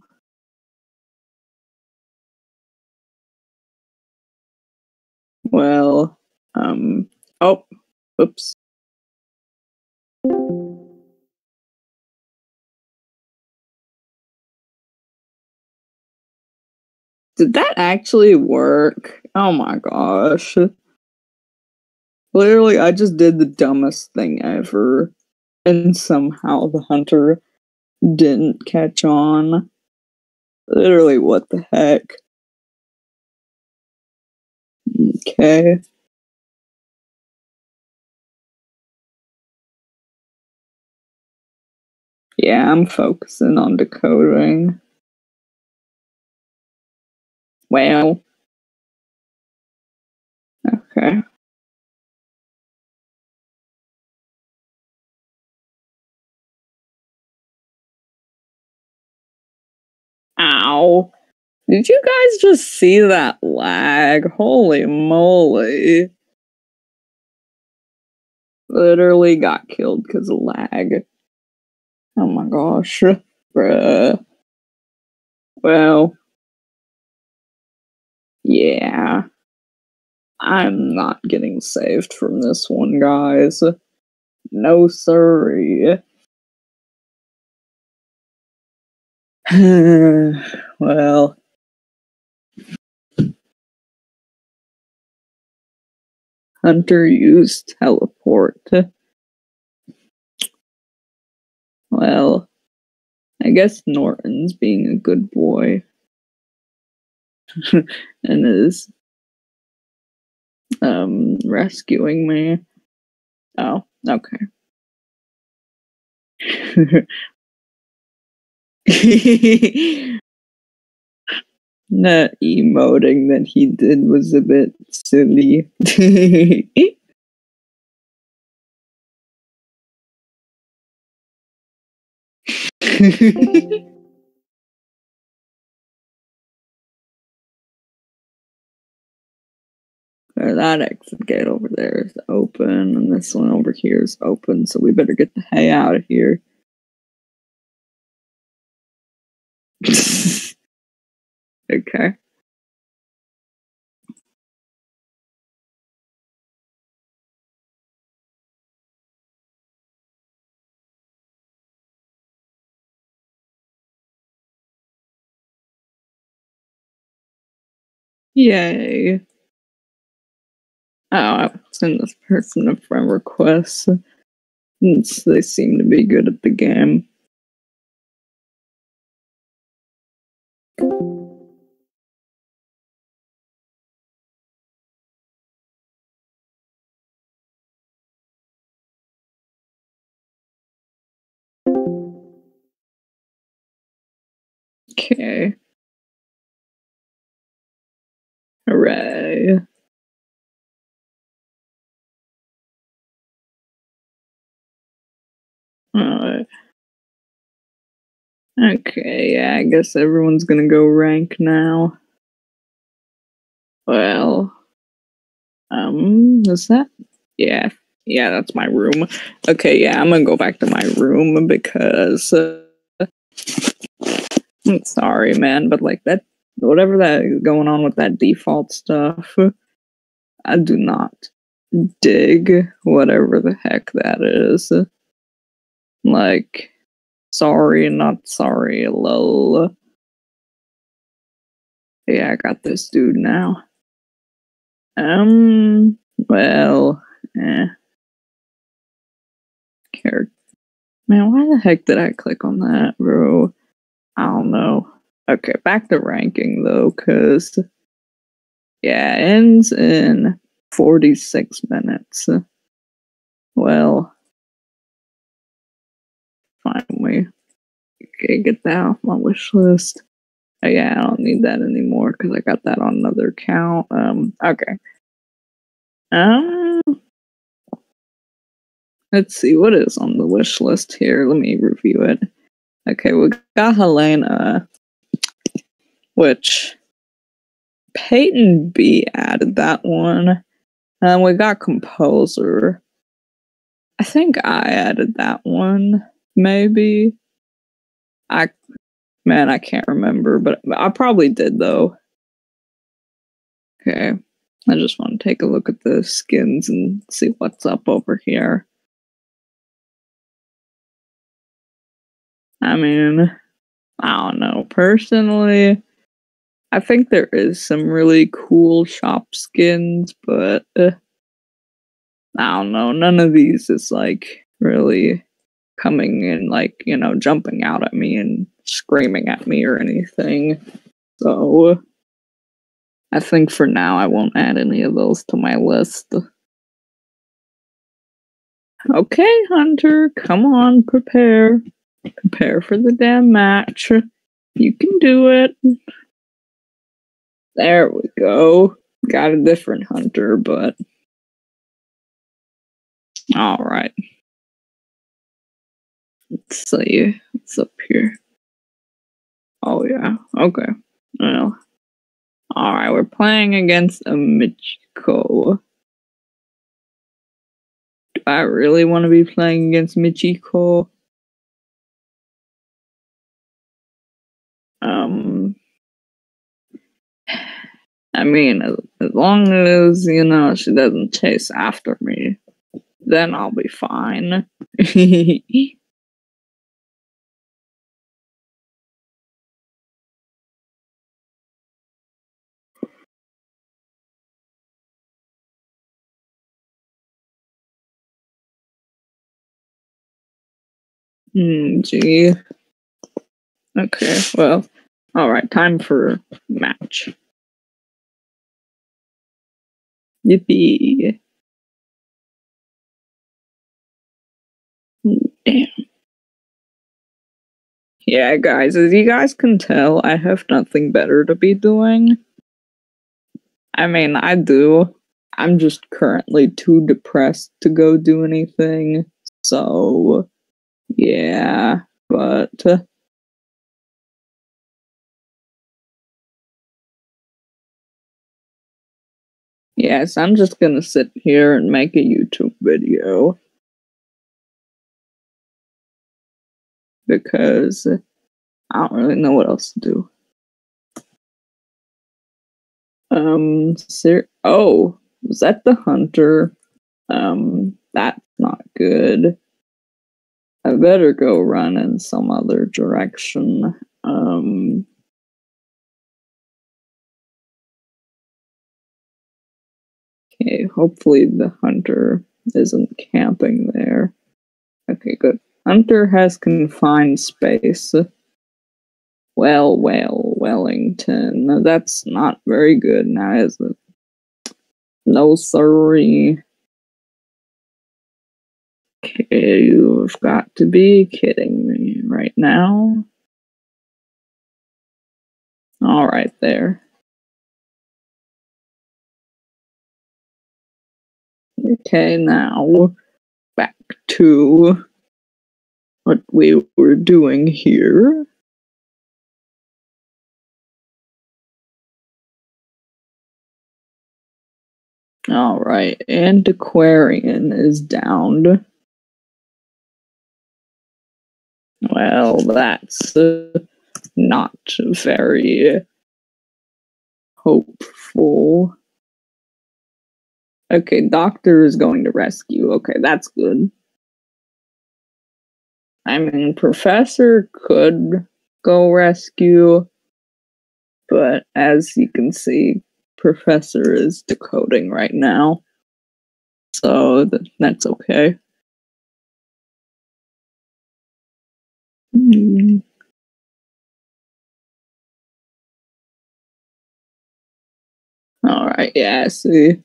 Well, um, oh, oops. Did that actually work? Oh my gosh. Literally, I just did the dumbest thing ever, and somehow the hunter didn't catch on. Literally, what the heck? Okay. Yeah, I'm focusing on decoding. Well. Okay. Ow. Did you guys just see that lag? Holy moly. Literally got killed because of lag. Oh my gosh. Bruh. Well. Yeah. I'm not getting saved from this one, guys. No sorry. Well. Hunter used teleport. Well, I guess Norton's being a good boy. And is um rescuing me. Oh, okay. The emoting that he did was a bit silly. That exit gate over there is open, and this one over here is open, so we better get the hay out of here. Okay. Yay. Oh, I will send this person a friend request since they seem to be good at the game. Okay. Hooray. Alright. Okay, yeah, I guess everyone's gonna go rank now. Well, um, is that? Yeah, yeah, that's my room. Okay, yeah, I'm gonna go back to my room because. Uh, I'm sorry, man, but like that, whatever that is going on with that default stuff, I do not dig whatever the heck that is. Like, sorry, not sorry, lol. Yeah, I got this dude now. Um, well, eh. Character. Man, why the heck did I click on that, bro? I don't know. Okay, back to ranking though, because yeah, it ends in forty-six minutes. Well, finally, okay, get that off my wish list. Oh, yeah, I don't need that anymore because I got that on another account. Um, okay. Um, let's see what is on the wish list here. Let me review it. Okay, we got Helena, which Peyton B added that one. And we got Composer. I think I added that one, maybe. I, man, I can't remember, but I probably did, though. Okay, I just want to take a look at the skins and see what's up over here. I mean, I don't know. Personally, I think there is some really cool shop skins, but uh, I don't know. None of these is like really coming and like, you know, jumping out at me and screaming at me or anything. So I think for now I won't add any of those to my list. Okay, Hunter, come on, prepare. Prepare for the damn match. You can do it. There we go. Got a different Hunter, but... Alright. Let's see. What's up here? Oh, yeah. Okay. Well, all right, we're playing against a Michiko. Do I really want to be playing against Michiko? Um, I mean, as, as long as, you know, she doesn't chase after me, then I'll be fine. Hmm, gee. Okay, well, alright, time for match. Yippee. Damn. Yeah, guys, as you guys can tell, I have nothing better to be doing. I mean, I do. I'm just currently too depressed to go do anything, so... yeah, but... Uh, yes, I'm just gonna sit here and make a YouTube video. Because I don't really know what else to do. Um, ser- oh, was that the hunter? Um, that's not good. I better go run in some other direction. Um, okay, hopefully the hunter isn't camping there. Okay, good. Hunter has confined space. Well, well, Wellington. That's not very good now, is it? No, sorry. Okay, you've got to be kidding me right now. All right, there. Okay, now back to what we were doing here. All right, Antiquarian is downed. Well, that's uh, not very hopeful. Okay, doctor is going to rescue. Okay, that's good. I mean, professor could go rescue, but as you can see, professor is decoding right now. So th- that's okay. Hmm. Alright, yeah, I see.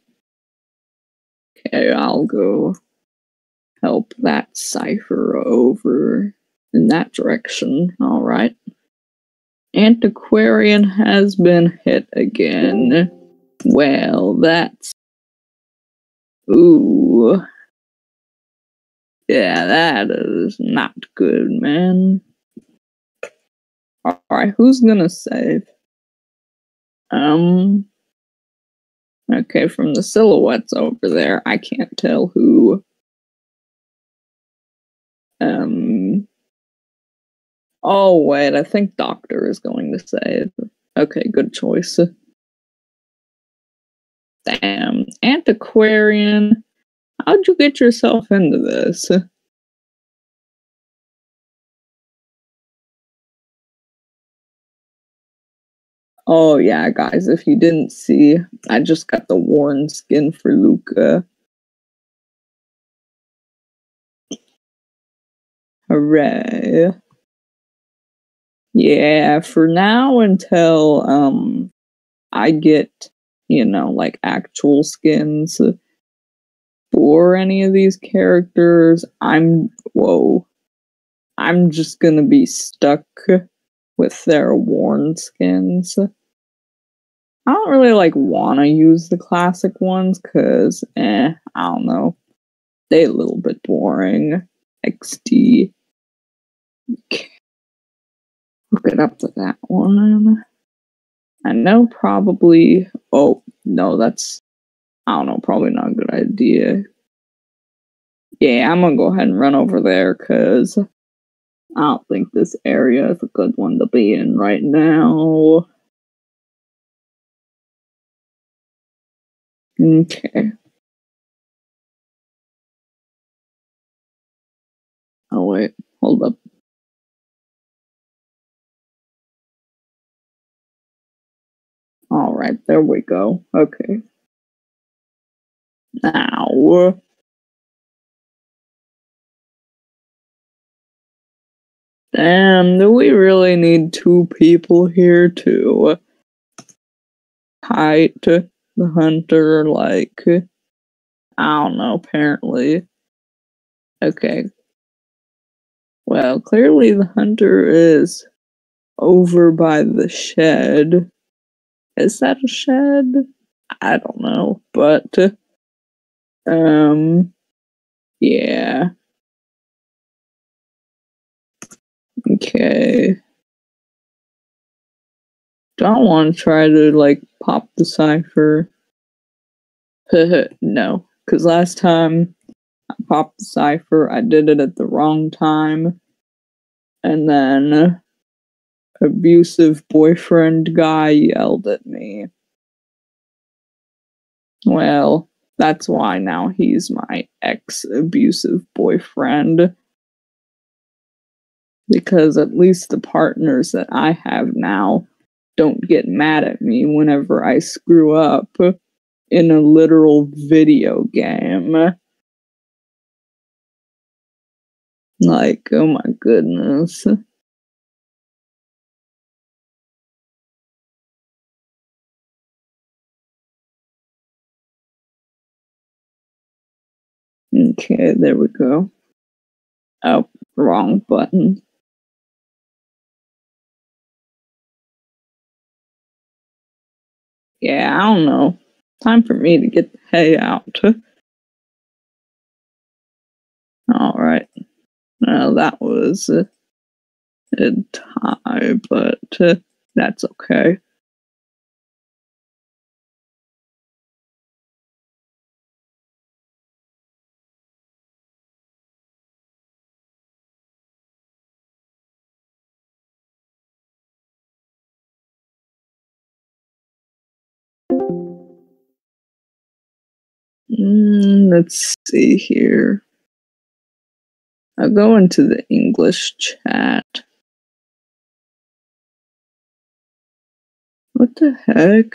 Okay, I'll go help that cipher over in that direction. Alright. Antiquarian has been hit again. Well, that's... ooh... yeah, that is not good, man. Alright, who's gonna save? Um... Okay, from the silhouettes over there, I can't tell who... Um... Oh, wait, I think Doctor is going to save. Okay, good choice. Damn, Antiquarian... how'd you get yourself into this? Oh yeah, guys, if you didn't see, I just got the worn skin for Luca. Hooray. Yeah, for now until um I get, you know, like actual skins for any of these characters, I'm, whoa, I'm just gonna be stuck with their worn skins. I don't really, like, wanna use the classic ones, cause, eh, I don't know, they a little bit boring. X D. Okay. Hook it up to that one. I know probably... Oh, no, that's... I don't know, probably not a good idea. Yeah, I'm gonna go ahead and run over there, because I don't think this area is a good one to be in right now. Okay. Oh, wait. Hold up. All right, there we go. Okay. Now. Damn, do we really need two people here to fight the hunter? Like, I don't know, apparently. Okay. Well, clearly the hunter is over by the shed. Is that a shed? I don't know, but, um, yeah. Okay. Don't want to try to, like, pop the cipher. No, because last time I popped the cipher, I did it at the wrong time. And then abusive boyfriend guy yelled at me. Well, that's why now he's my ex-abusive boyfriend. Because at least the partners that I have now don't get mad at me whenever I screw up in a literal video game. Like, oh my goodness. Okay, there we go. Oh, wrong button. Yeah, I don't know. Time for me to get the hay out. Alright. Well, that was a tie, but uh, that's okay. Mm, let's see here. I'll go into the English chat. What the heck?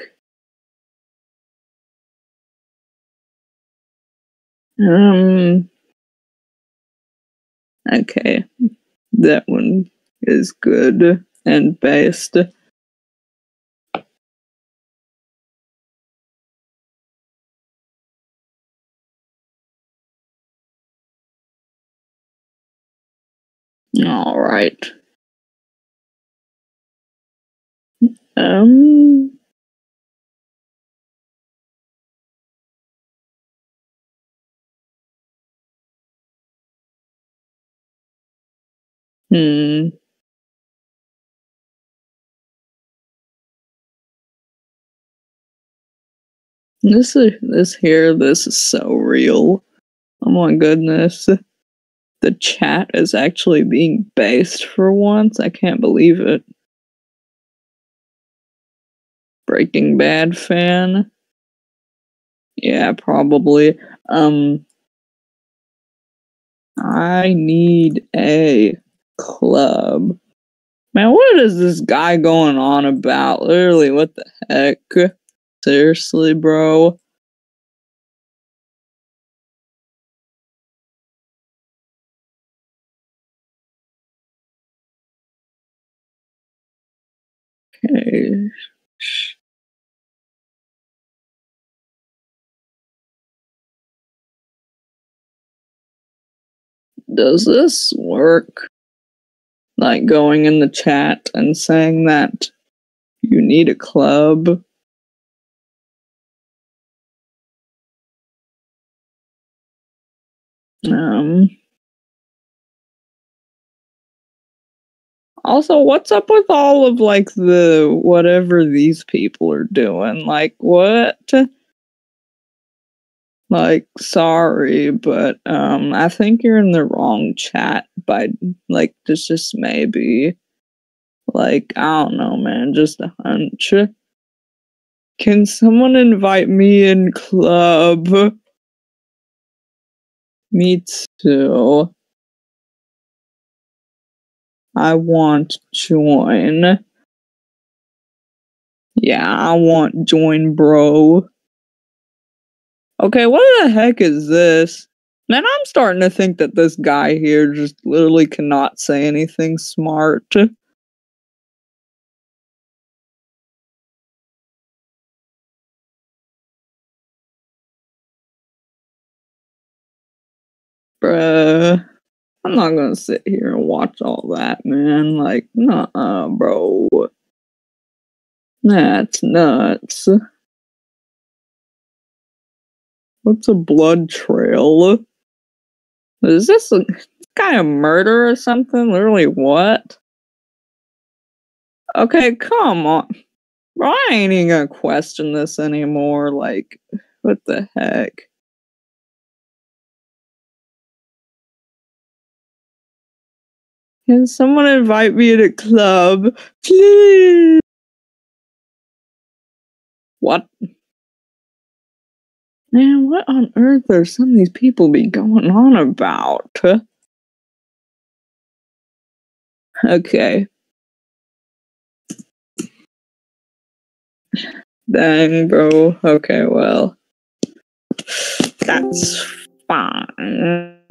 Um. Okay, that one is good and based. All right. Um. Hmm. This is this here. This is so real. Oh my goodness. The chat is actually being based for once. I can't believe it. Breaking Bad fan? Yeah, probably. Um, I need a club. Man, what is this guy going on about? Literally, what the heck? Seriously, bro? Okay. Does this work? Like going in the chat and saying that you need a club? Um. Also, what's up with all of, like, the whatever these people are doing? Like, what? Like, sorry, but um, I think you're in the wrong chat by, like, this is maybe, like, I don't know, man, just a hunch. Can someone invite me in club? Me too. I want to join. Yeah, I want join, bro. Okay, what the heck is this? Man, I'm starting to think that this guy here just literally cannot say anything smart. Bruh. I'm not gonna sit here and watch all that, man. Like, nah, bro. That's nuts. What's a blood trail? Is this, a, this guy a murderer or something? Literally, what? Okay, come on. Bro, I ain't even gonna question this anymore. Like, what the heck? Can someone invite me to a club? Please! What? Man, what on earth are some of these people be going on about? Okay. Dang, bro. Okay, well. That's fine.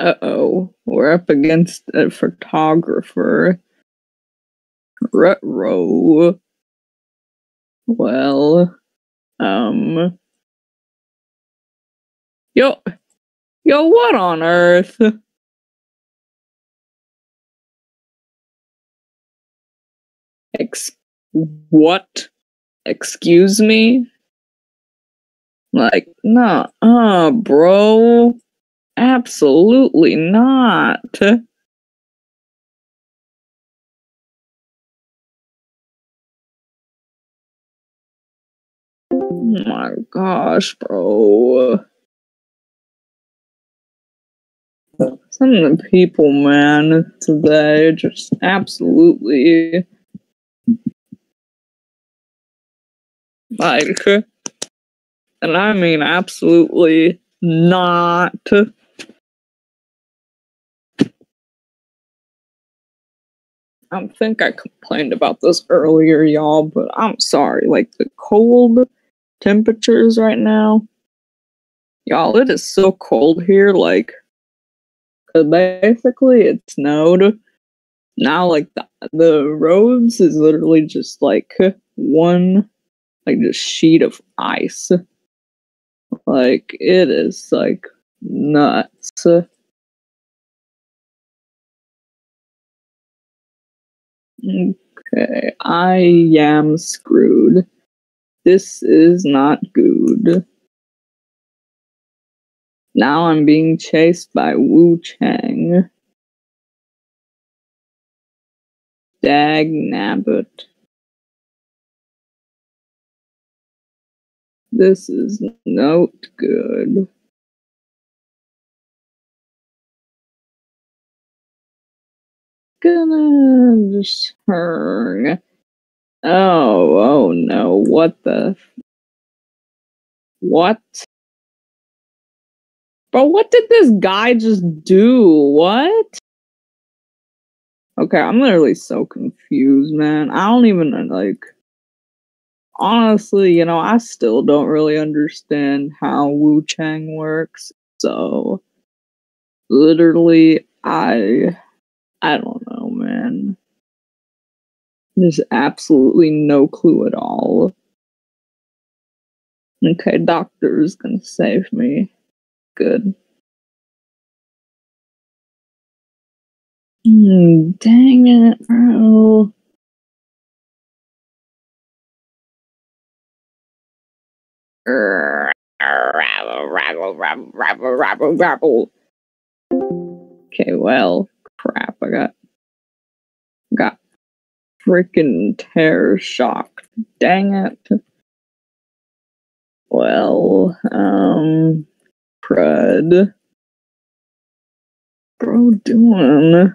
Uh-oh, we're up against a photographer. Ruh-roh. Well, um... Yo, yo, what on earth? Ex- what? Excuse me? Like, nah, uh, bro. Absolutely not. Oh my gosh, bro. Some of the people, man, today just absolutely like, and I mean absolutely not. I think I complained about this earlier, y'all, but I'm sorry. Like, the cold temperatures right now. Y'all, it is so cold here. Like, basically, it snowed. Now, like, the, the roads is literally just, like, one, like, just sheet of ice. Like, it is, like, nuts. Okay, I am screwed. This is not good. Now I'm being chased by Wu Chang. Dag nabbit. This is not good. Gonna just turn. Oh, oh no, what the? What? Bro, what did this guy just do? What? Okay, I'm literally so confused, man. I don't even, like, honestly, you know, I still don't really understand how Wu Chang works, so literally, I. I don't know, man. There's absolutely no clue at all. Okay, doctor is gonna save me. Good. Mm, dang it, bro. Okay, well, crap, I got, got freaking terror shocked. Dang it. Well, um, crud. Bro, doing.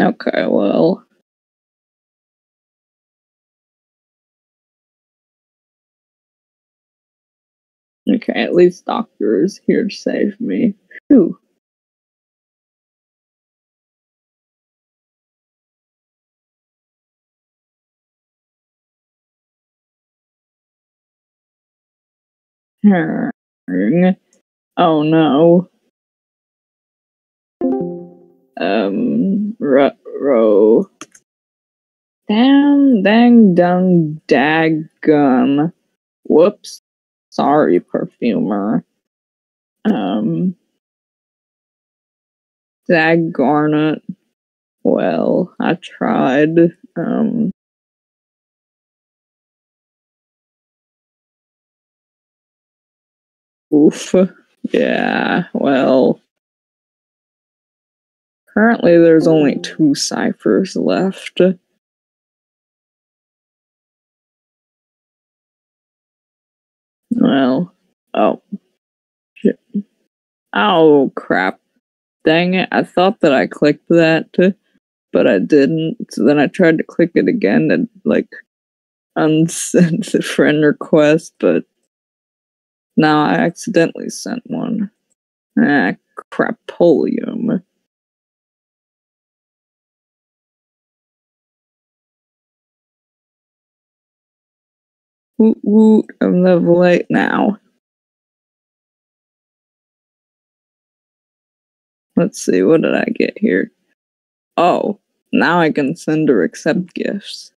Okay, well. Okay, at least Doctor is here to save me. Whew. Oh no. Um, ro, ro. Damn, dang, dung, dag, gum. Whoops. Sorry, Perfumer. Um, Dag Garnet. Well, I tried. Um, oof. Yeah, well. Currently, there's only two ciphers left. Well, oh, shit. Oh, crap. Dang it, I thought that I clicked that, but I didn't. So then I tried to click it again and, like, unsend the friend request, but now I accidentally sent one. Ah, crapolium. Woot woot, I'm level eight now. Let's see, what did I get here? Oh, now I can send or accept gifts.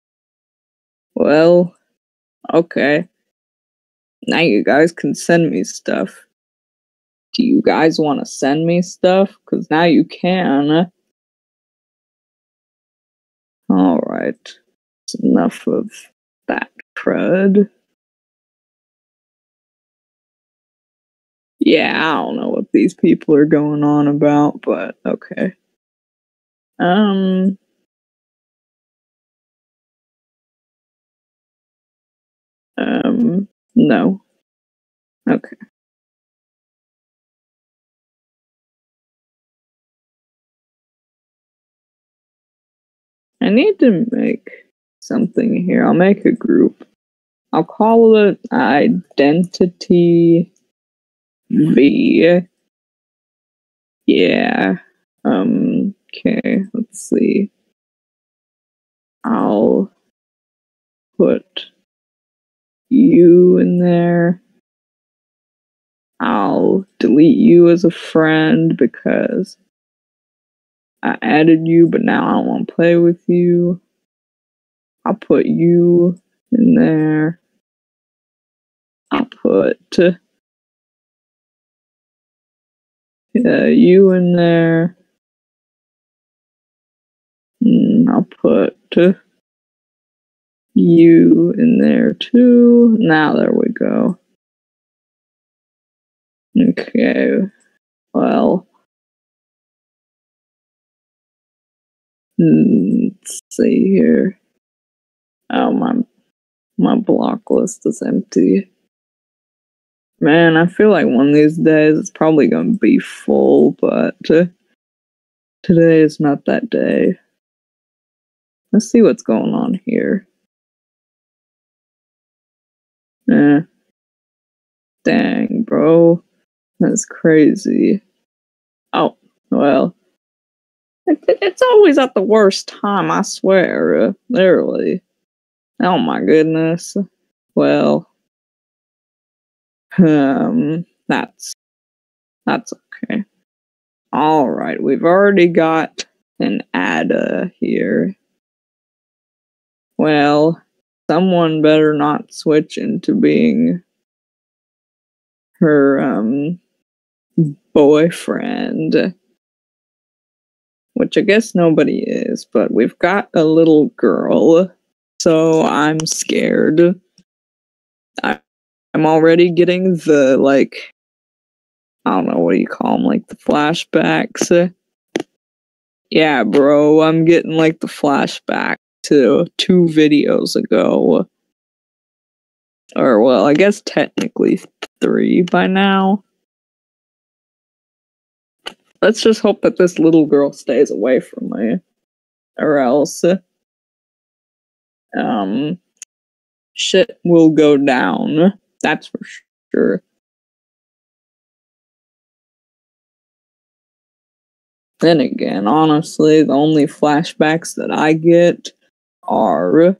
Well, okay. Now you guys can send me stuff. Do you guys want to send me stuff? Because now you can. Alright, that's enough of that. Crud. Yeah, I don't know what these people are going on about, but okay. Um. Um, no. Okay. I need to make something here. I'll make a group. I'll call it Identity V. Yeah. Um, okay, let's see. I'll put you in there. I'll delete you as a friend because I added you, but now I don't want to play with you. I'll put you in there. I'll put uh, you in there. And I'll put uh, you in there too. Now there we go. Okay. Well. Let's see here. Oh, my, my block list is empty. Man, I feel like one of these days it's probably going to be full, but today is not that day. Let's see what's going on here. Eh. Dang, bro. That's crazy. Oh, well. It, it, it's always at the worst time, I swear. Uh, literally. Oh my goodness. Well, um, that's, that's okay. Alright, we've already got an Ada here. Well, someone better not switch into being her, um, boyfriend. Which I guess nobody is, but we've got a little girl. so I'm scared. I, I'm already getting the, like, I don't know, what do you call them, like, the flashbacks? Yeah, bro, I'm getting, like, the flashback to two videos ago. Or, well, I guess technically three by now. Let's just hope that this little girl stays away from me. Or else... Um... Shit will go down. That's for sure. Then again, honestly, the only flashbacks that I get are...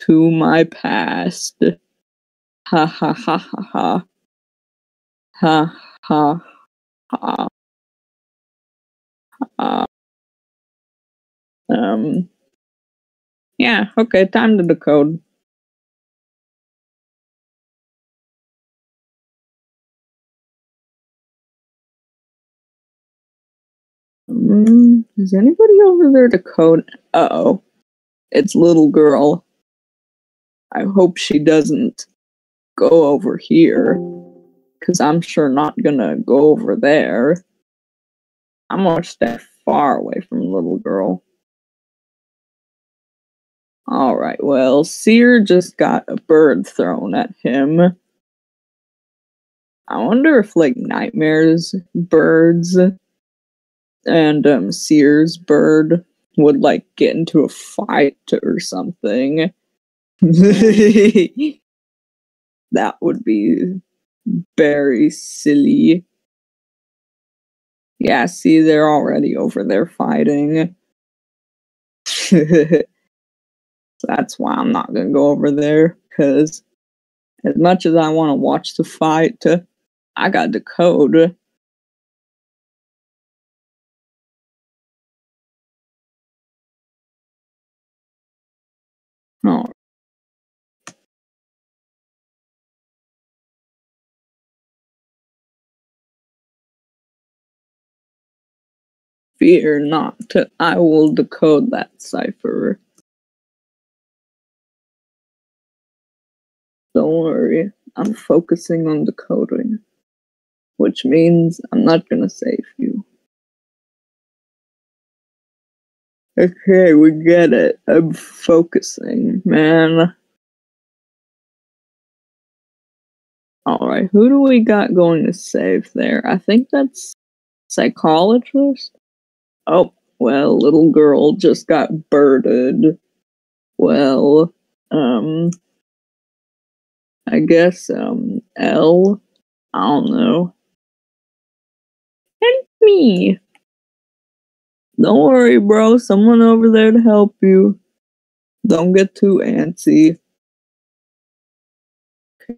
to my past. Ha ha ha ha ha. Ha ha ha. Uh, uh, um. Yeah. Okay. Time to decode. Um, is anybody over there decode? Uh oh. It's little girl. I hope she doesn't go over here. Because I'm sure not gonna go over there. I'm gonna stay far away from little girl. Alright, well, Seer just got a bird thrown at him. I wonder if, like, Nightmare's birds and um, Seer's bird would, like, get into a fight or something. That would be... very silly. Yeah, see, they're already over there fighting. That's why I'm not gonna go over there, because as much as I want to watch the fight, I got the code. Oh. Fear not, I will decode that cipher. Don't worry, I'm focusing on decoding, which means I'm not gonna save you. Okay, we get it. I'm focusing, man. Alright, who do we got going to save there? I think that's Psychologist? Oh, well, little girl just got birded. Well, um, I guess, um, L? I don't know. Help me! Don't worry, bro, someone over there to help you. Don't get too antsy.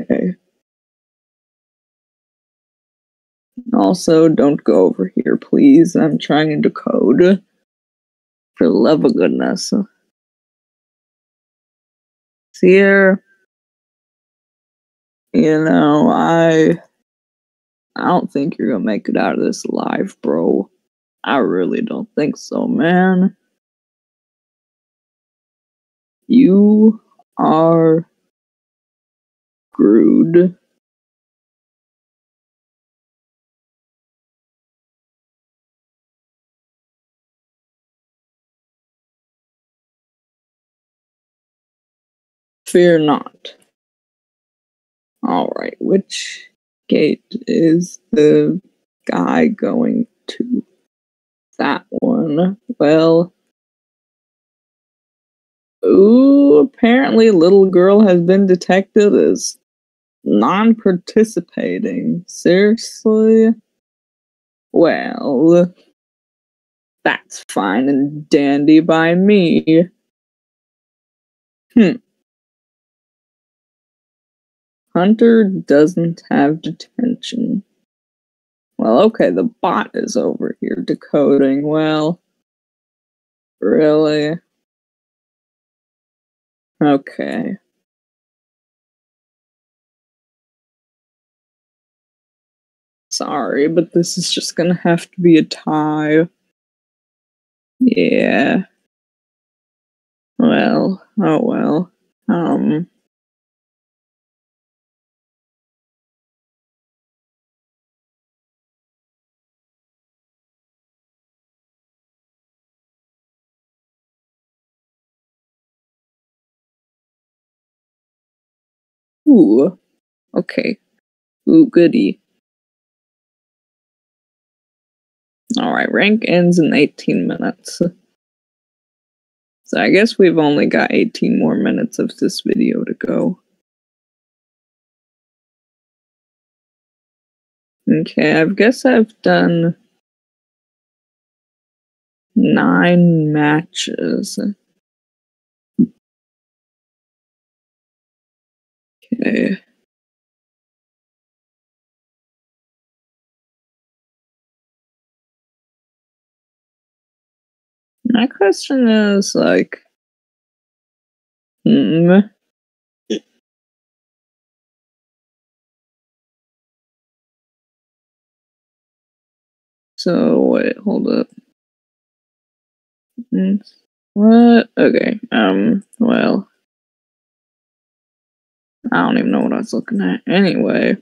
Okay. Also, don't go over here, please. I'm trying to decode. For the love of goodness. Seer. You know, I... I don't think you're gonna make it out of this alive, bro. I really don't think so, man. You are... screwed. Fear not. Alright, which gate is the guy going to? That one. Well... Ooh, apparently little girl has been detected as non-participating. Seriously? Well... that's fine and dandy by me. Hmm. Hunter doesn't have detention. Well, okay, the bot is over here decoding. Well, really? Okay. Sorry, but this is just gonna have to be a tie. Yeah. Well... Oh, well. Um... Ooh, okay. Ooh, goody. Alright, rank ends in eighteen minutes. So I guess we've only got eighteen more minutes of this video to go. Okay, I guess I've done nine matches. Okay. My question is, like, hmm. So, wait, hold up. What? Okay, um, well. I don't even know what I was looking at. Anyway,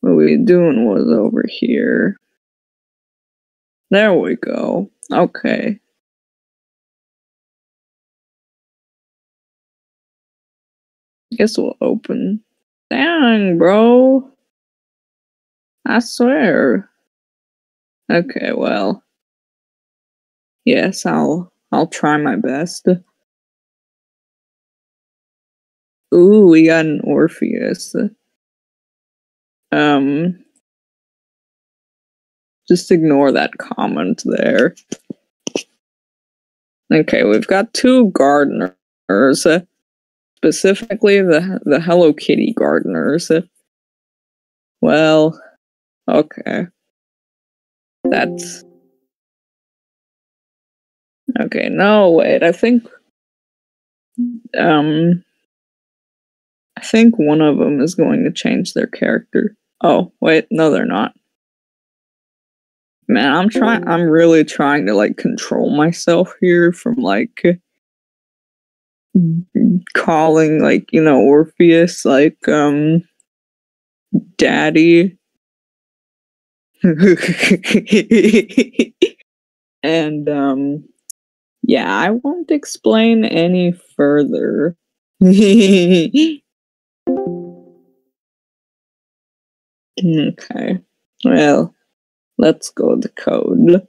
what we were doing was over here. There we go. Okay. Guess we'll open. Dang, bro. I swear. Okay, well. Yes, I'll I'll try my best. Ooh, we got an Orpheus. Um, just ignore that comment there. Okay, we've got two gardeners, specifically the the Hello Kitty gardeners. Well, okay, that's okay. No, wait, I think um. I think one of them is going to change their character. Oh, wait, no they're not. Man, I'm trying- I'm really trying to, like, control myself here from, like, calling, like, you know, Orpheus, like, um, daddy. And, um, yeah, I won't explain any further. Okay, well, let's go to the code.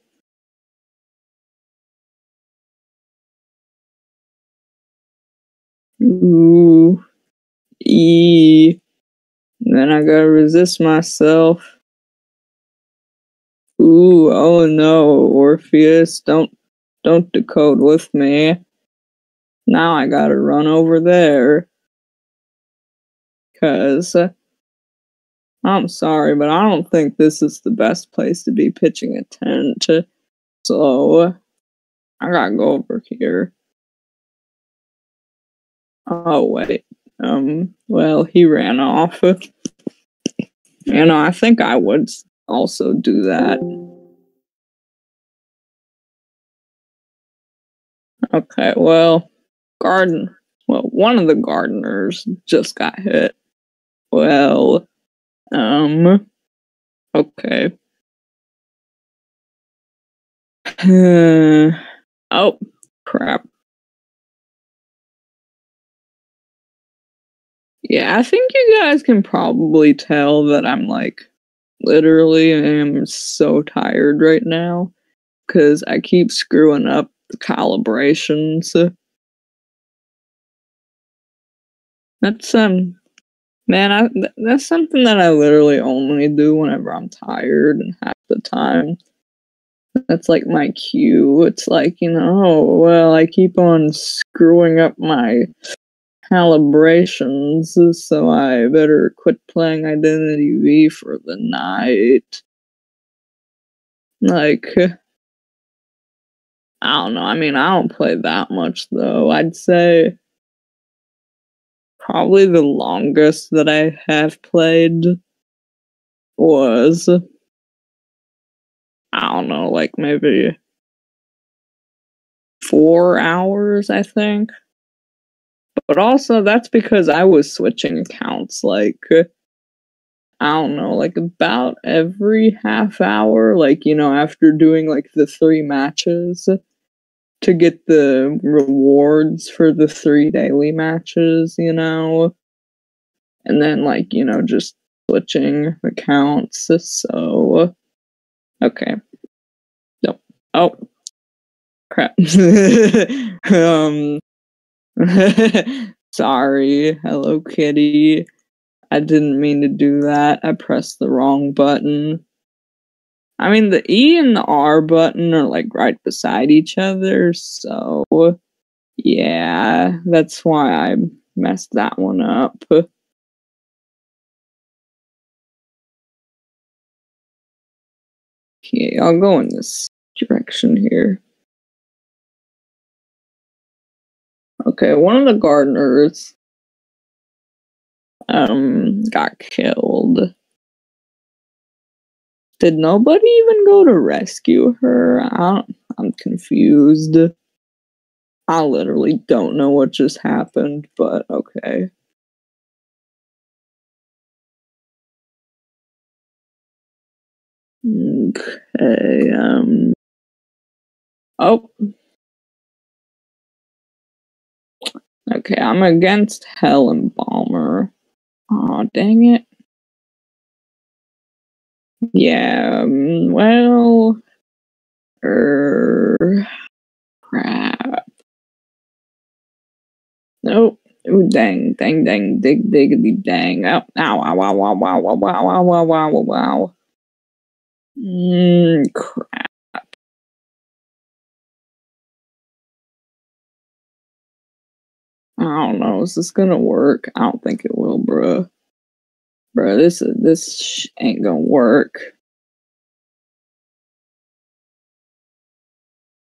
Ooh, E. Then I gotta resist myself. Ooh, oh no, Orpheus, don't, don't decode with me. Now I gotta run over there. Cause... I'm sorry, but I don't think this is the best place to be pitching a tent, so I gotta go over here. Oh, wait. Um, well, he ran off. You know, I think I would also do that. Okay, well, garden. Well, one of the gardeners just got hit. Well... Um, okay. Uh, oh, crap. Yeah, I think you guys can probably tell that I'm, like, literally am so tired right now. Because I keep screwing up the calibrations. That's, um... Man, I, th that's something that I literally only do whenever I'm tired and half the time. That's like my cue. It's like, you know, oh, well, I keep on screwing up my calibrations, so I better quit playing Identity V for the night. Like, I don't know. I mean, I don't play that much, though. I'd say... Probably the longest that I have played was, I don't know, like maybe four hours, I think. But also, that's because I was switching counts, like, I don't know, like, about every half hour, like, you know, after doing, like, the three matches, to get the rewards for the three daily matches, you know? And then, like, you know, just switching the counts, so... Okay. Nope. Oh. Crap. um... Sorry, Hello Kitty. I didn't mean to do that. I pressed the wrong button. I mean, the E and the R button are like right beside each other, so yeah, that's why I messed that one up. Okay, I'll go in this direction here. Okay, one of the gardeners um got killed. Did nobody even go to rescue her? I don't, I'm confused. I literally don't know what just happened, but okay. Okay, um... Oh. Okay, I'm against Helen Balmer. Aw, oh, dang it. Yeah, um, well... Er... Crap. Nope. Ooh, dang, dang, dang, dig, diggity, dang. Oh, ow, ow, ow, ow, ow, ow, ow, ow, ow, ow, ow. Mmm, crap. I don't know, is this gonna work? I don't think it will, bruh. Bruh, this, this sh ain't gonna work.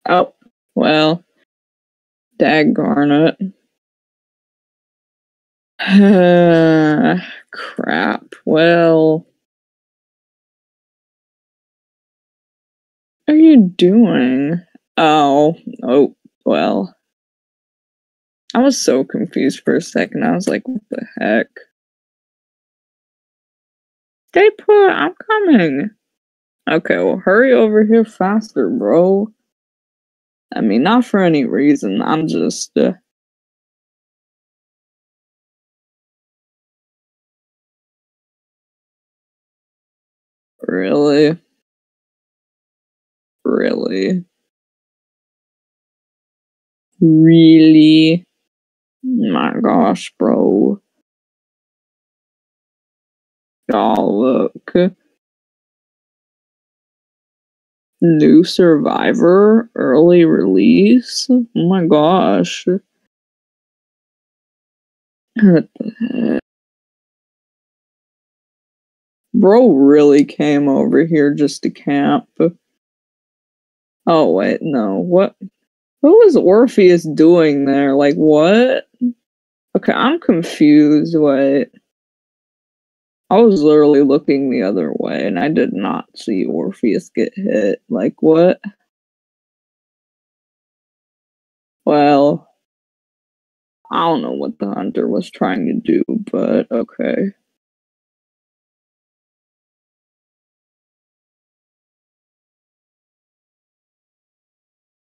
Oh, well. Dag Garnet. Uh, crap, well... What are you doing? Oh, oh, well... I was so confused for a second. I was like, what the heck? Stay put, I'm coming. Okay, well, hurry over here faster, bro. I mean, not for any reason. I'm just... Uh... Really? Really? Really? My gosh, bro. Y'all look. New Survivor early release? Oh my gosh. What the heck? Bro really came over here just to camp. Oh wait, no. What? What was Orpheus doing there? Like, what? Okay, I'm confused. Wait. I was literally looking the other way, and I did not see Orpheus get hit. Like, what? Well, I don't know what the hunter was trying to do, but okay.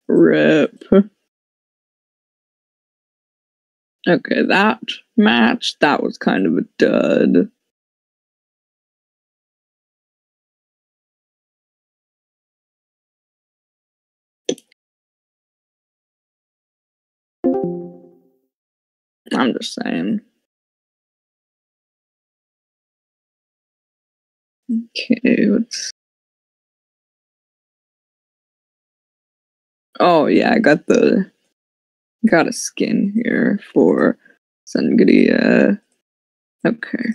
Rip. Okay, that match, that was kind of a dud. I'm just saying. Okay, let's... Oh yeah, I got the got a skin here for Sangdi. Uh, okay.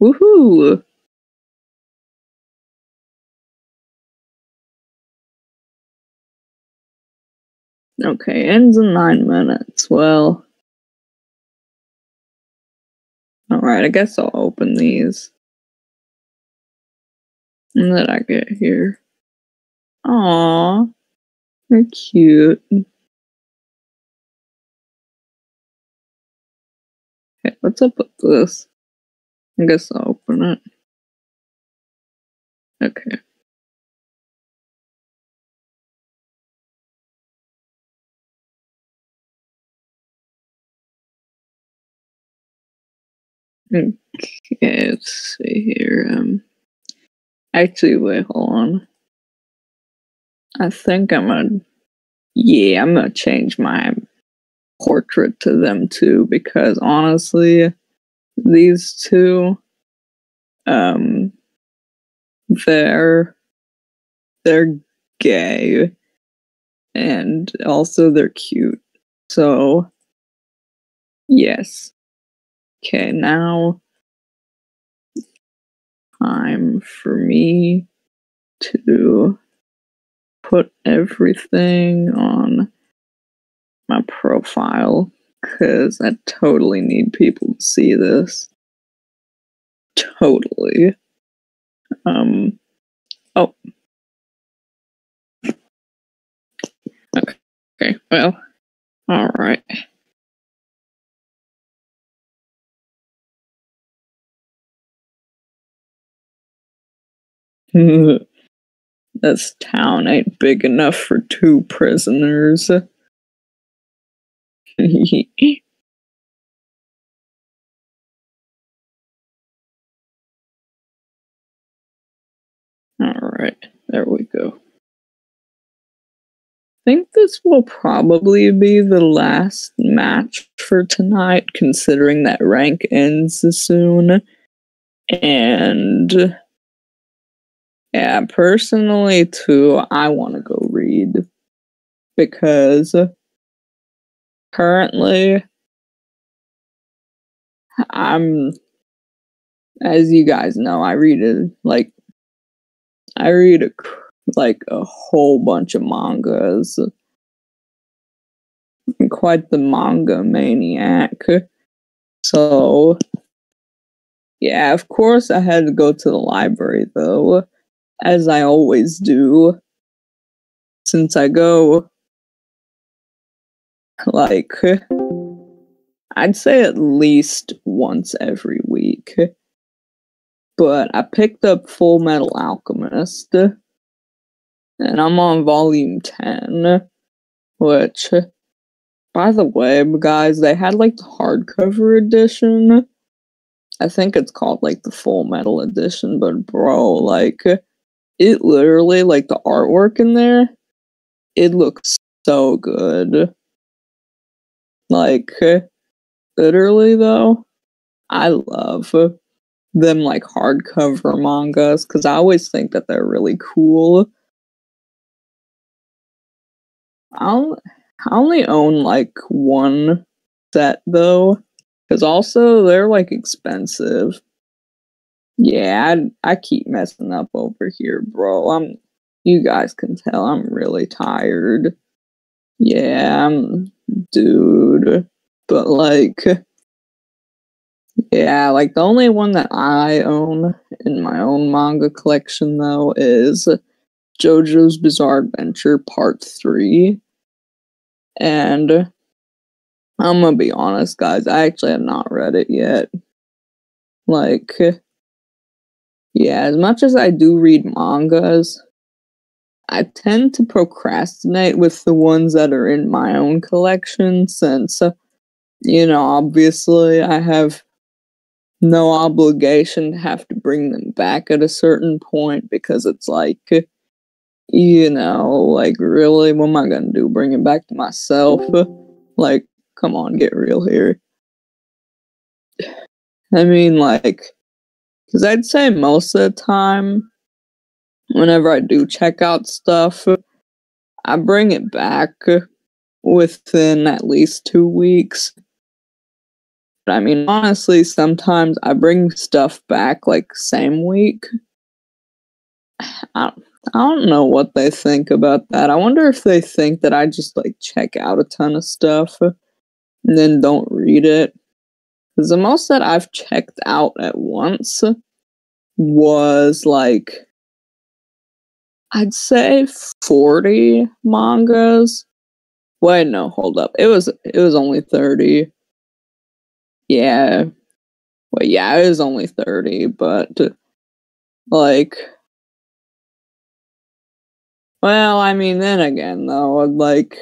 Woohoo! Okay, ends in nine minutes. Well, all right. I guess I'll open these. And then I get here. Aww, they're cute. Okay, what's up with this? I guess I'll open it. Okay. Okay, let's see here. Um, actually, wait, hold on. I think I'm gonna, yeah, I'm gonna change my portrait to them too, because honestly, these two, um, they're, they're gay, and also they're cute, so, yes. Okay, now time for me to put everything on my profile, because I totally need people to see this. Totally. Um, oh. Okay, okay, well, alright. This town ain't big enough for two prisoners. Alright, there we go. I think this will probably be the last match for tonight, considering that rank ends soon. And... yeah, personally, too, I want to go read, because currently, I'm, as you guys know, I read, a, like, I read, a, like, a whole bunch of mangas. I'm quite the manga maniac. So, yeah, of course I had to go to the library, though. As I always do, since I go, like, I'd say at least once every week. But I picked up Full Metal Alchemist, and I'm on volume ten, which, by the way, guys, they had, like, the hardcover edition. I think it's called, like, the Full Metal Edition, but bro, like... it literally, like, the artwork in there, it looks so good. Like, literally, though, I love them, like, hardcover mangas, because I always think that they're really cool. I'll, I only own, like, one set, though, because also they're, like, expensive. Yeah, I, I keep messing up over here, bro. I'm, you guys can tell I'm really tired. Yeah, I'm, dude. But, like, yeah, like, the only one that I own in my own manga collection, though, is Jojo's Bizarre Adventure Part three. And I'm gonna be honest, guys, I actually have not read it yet. Like... yeah, as much as I do read mangas, I tend to procrastinate with the ones that are in my own collection, since, uh, you know, obviously I have no obligation to have to bring them back at a certain point, because it's like, you know, like, really, what am I gonna do, bring it back to myself? Like, come on, get real here. I mean, like... because I'd say most of the time, whenever I do check out stuff, I bring it back within at least two weeks. But I mean, honestly, sometimes I bring stuff back, like, same week. I, I don't know what they think about that. I wonder if they think that I just, like, check out a ton of stuff and then don't read it. The most that I've checked out at once was, like, I'd say forty mangas. Wait, no, hold up. It was it was only thirty. yeah. Well, yeah, I was only thirty, but, like, well, I mean, then again, though, like,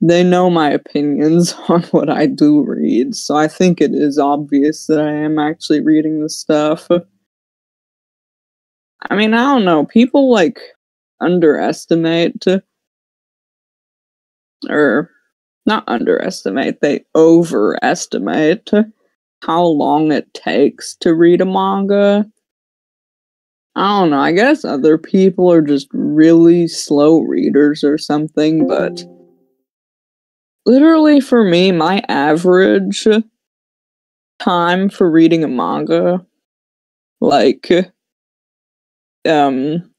they know my opinions on what I do read, so I think it is obvious that I am actually reading this stuff. I mean, I don't know, people, like, underestimate, or not underestimate, they overestimate how long it takes to read a manga. I don't know, I guess other people are just really slow readers or something, but literally for me, my average time for reading a manga, like, um,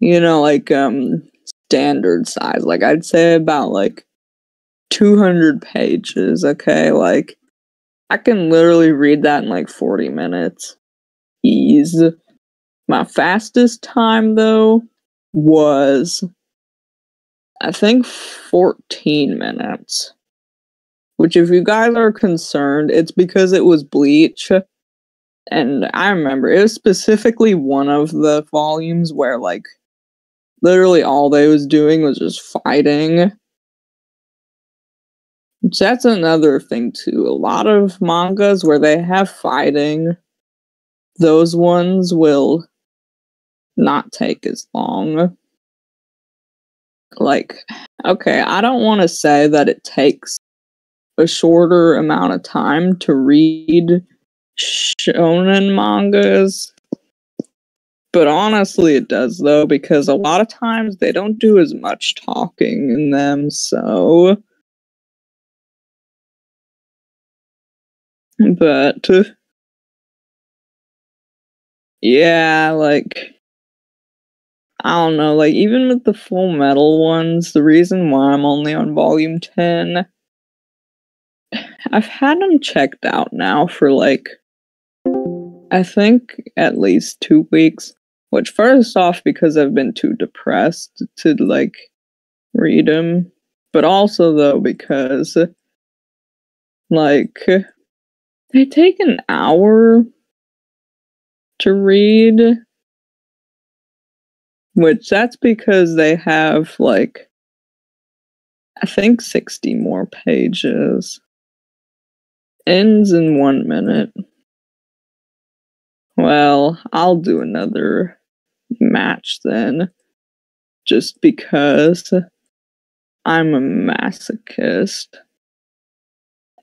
you know, like, um, standard size, like, I'd say about, like, two hundred pages, okay, like, I can literally read that in like forty minutes. Ease. My fastest time though was, I think, fourteen minutes. Which, if you guys are concerned, it's because it was Bleach. And I remember it was specifically one of the volumes where, like, literally all they was doing was just fighting. So that's another thing, too. A lot of mangas where they have fighting, those ones will not take as long. Like, okay, I don't want to say that it takes a shorter amount of time to read shonen mangas, but honestly it does, though, because a lot of times they don't do as much talking in them, so... But, yeah, like, I don't know, like, even with the Full Metal ones, the reason why I'm only on volume ten, I've had them checked out now for, like, I think at least two weeks, which, first off, because I've been too depressed to, like, read them, but also, though, because, like... they take an hour to read, which that's because they have, like, I think sixty more pages. Ends in one minute. Well, I'll do another match then, just because I'm a masochist.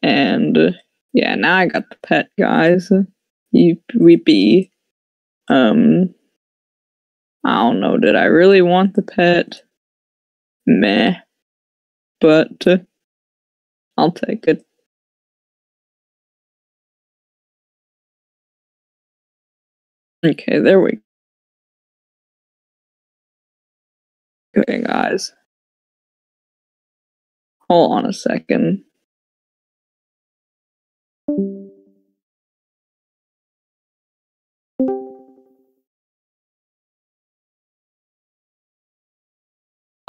And... yeah, now I got the pet, guys. You, we be. Um, I don't know, did I really want the pet? Meh. But, uh, I'll take it. Okay, there we go. Okay, guys. Hold on a second.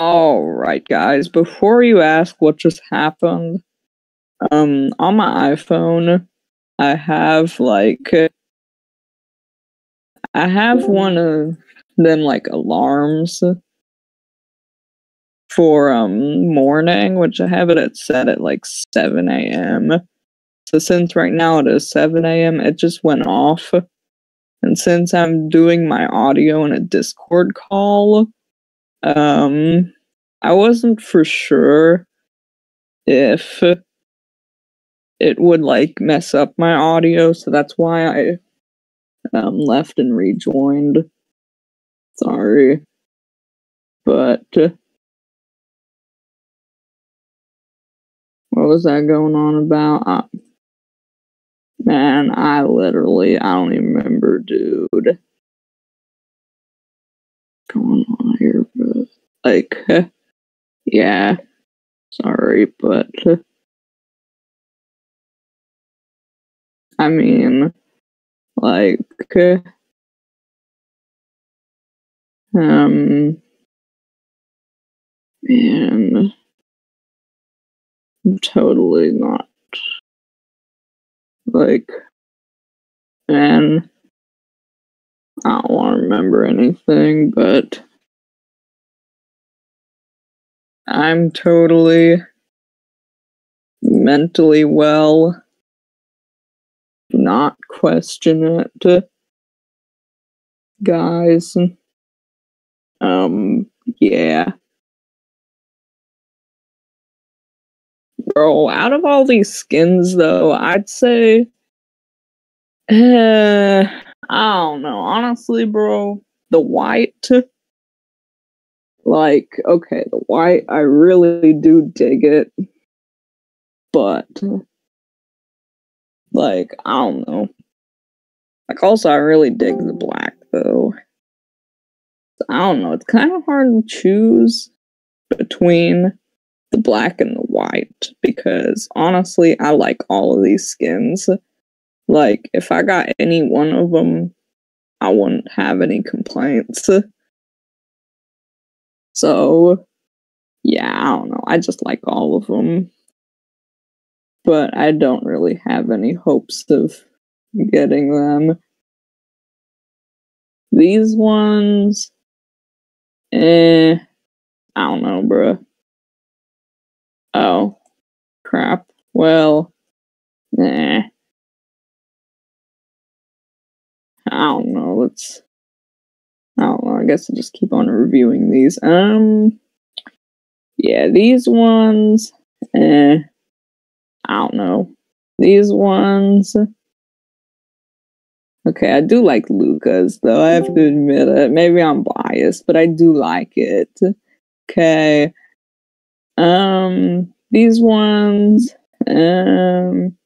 Alright, guys, before you ask what just happened, um, on my iPhone, I have, like, I have one of them, like, alarms for, um, morning, which I have it at set at, like, seven a m So since right now it is seven a m, it just went off. And since I'm doing my audio in a Discord call, um, I wasn't for sure if it would, like, mess up my audio, so that's why I um, left and rejoined. Sorry. But, uh, what was that going on about? I, man, I literally, I don't even remember, dude. What's going on here, but, like, yeah, sorry, but, I mean, like, um, man, I'm totally not like, then I don't want to remember anything, but I'm totally mentally well. Do not question it, guys. Um, yeah. Bro, out of all these skins, though, I'd say... Uh, I don't know. Honestly, bro, the white... Like, okay, the white, I really do dig it. But... Like, I don't know. Like, also, I really dig the black, though. I don't know, it's kind of hard to choose between the black and the white, because honestly, I like all of these skins. Like, if I got any one of them, I wouldn't have any complaints. So, yeah, I don't know, I just like all of them. But I don't really have any hopes of getting them. These ones... Eh, I don't know, bruh. Oh, crap. Well, nah. I don't know, let's... I don't know, I guess I'll just keep on reviewing these. Um, yeah, these ones... Eh, I don't know. These ones... Okay, I do like Luca's, though, I have to admit it. Maybe I'm biased, but I do like it. Okay. Um, these ones... Um,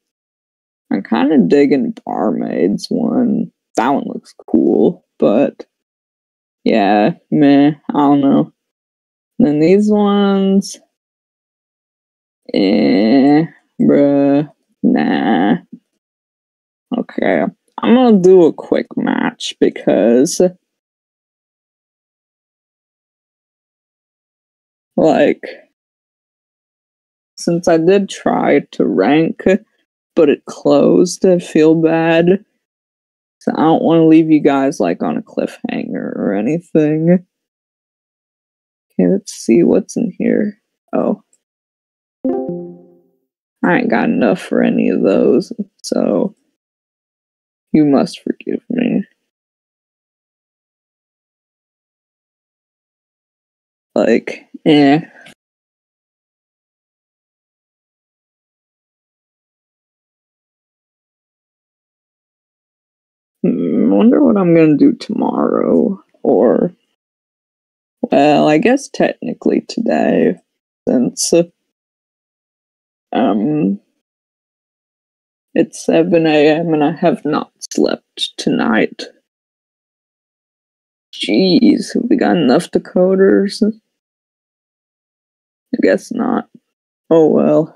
I'm kind of digging Barmaid's one. That one looks cool, but... Yeah, meh, I don't know. And then these ones... Eh, bruh, nah. Okay. I'm gonna do a quick match because, like, since I did try to rank, but it closed, I feel bad. So I don't want to leave you guys, like, on a cliffhanger or anything. Okay, let's see what's in here. Oh. I ain't got enough for any of those, so... You must forgive me. Like, eh. Hmm, wonder what I'm gonna do tomorrow, or... Well, I guess technically today, since... Uh, um... It's seven a m and I have not slept tonight. Jeez, have we got enough decoders? I guess not. Oh well.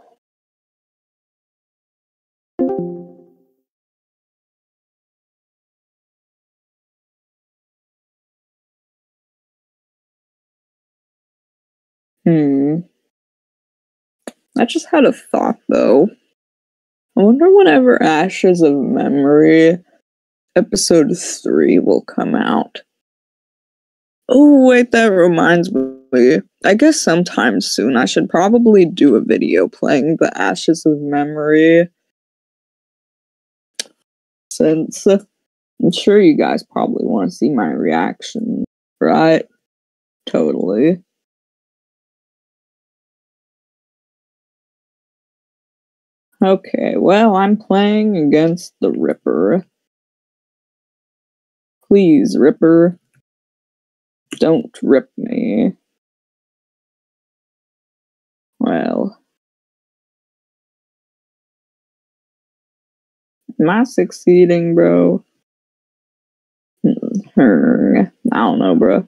Hmm. I just had a thought, though. I wonder whenever Ashes of Memory episode three will come out. Oh, wait, that reminds me. I guess sometime soon I should probably do a video playing the Ashes of Memory. Since uh, I'm sure you guys probably want to see my reaction, right? Totally. Okay, well, I'm playing against the Ripper. Please, Ripper, don't rip me. Well. Am I succeeding, bro? I don't know, bro.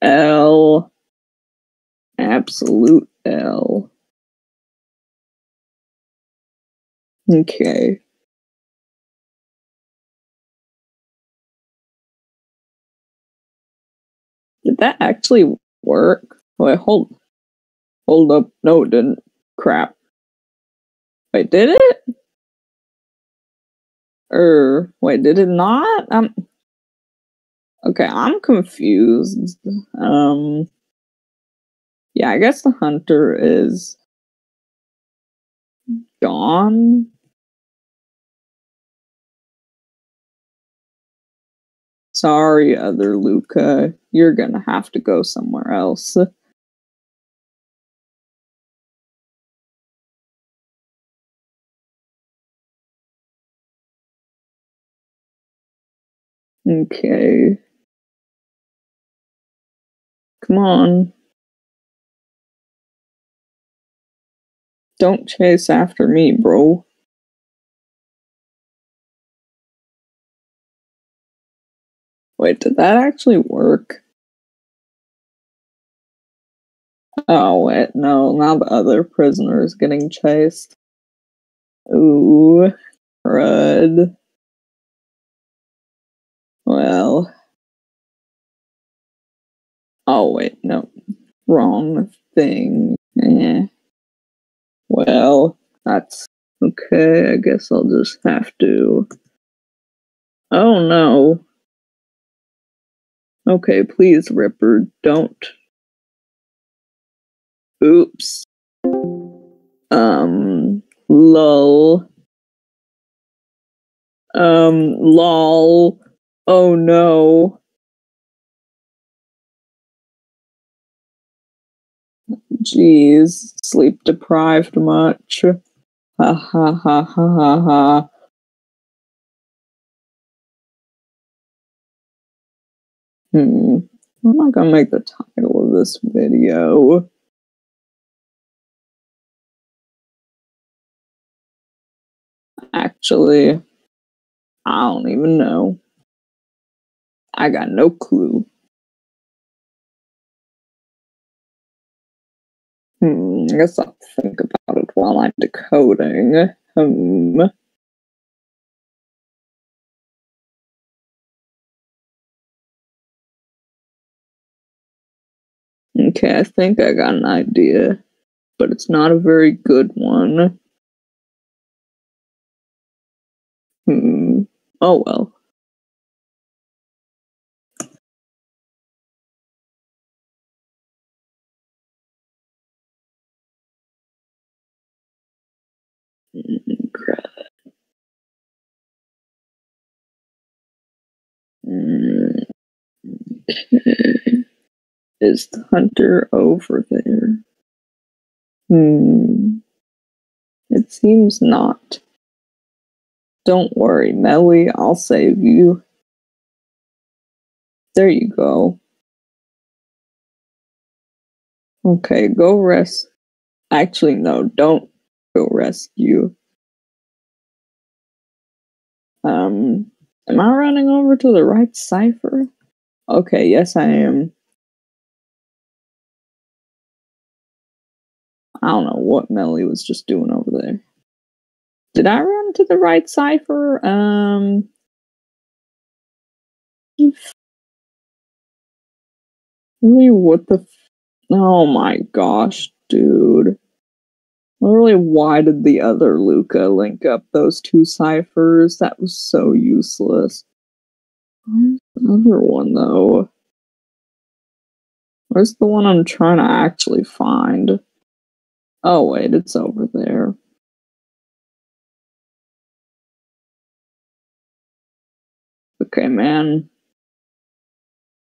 L. Absolute L. Okay. Did that actually work? Wait, hold. Hold up. No, it didn't. Crap. Wait, did it? Or wait, did it not? Um Okay, I'm confused. Um Yeah, I guess the hunter is gone. Sorry, other Luca. You're gonna have to go somewhere else. Okay. Come on. Don't chase after me, bro. Wait, did that actually work? Oh, wait, no. Now the other prisoner is getting chased. Ooh, crud. Well. Oh, wait, no. Wrong thing. Eh. Well, that's okay. I guess I'll just have to. Oh, no. Okay, please, Ripper, don't. Oops. Um, lol. Um, lol. Oh, no. Jeez, sleep deprived much. Ha ha ha ha ha ha. Hmm, I'm not gonna make the title of this video. Actually, I don't even know. I got no clue. Hmm, I guess I'll think about it while I'm decoding. Hmm. Okay, I think I got an idea, but it's not a very good one. Hmm. Oh well. Okay. Is the hunter over there? Hmm. It seems not. Don't worry, Melly, I'll save you. There you go. Okay, go rest. Actually, no, don't go rescue. Um, am I running over to the right cipher? Okay, yes I am. I don't know what Melly was just doing over there. Did I run to the right cipher? Um... Really, what the f- Oh my gosh, dude. Literally, why did the other Luca link up those two ciphers? That was so useless. Where's the other one, though? Where's the one I'm trying to actually find? Oh, wait, it's over there. Okay, man.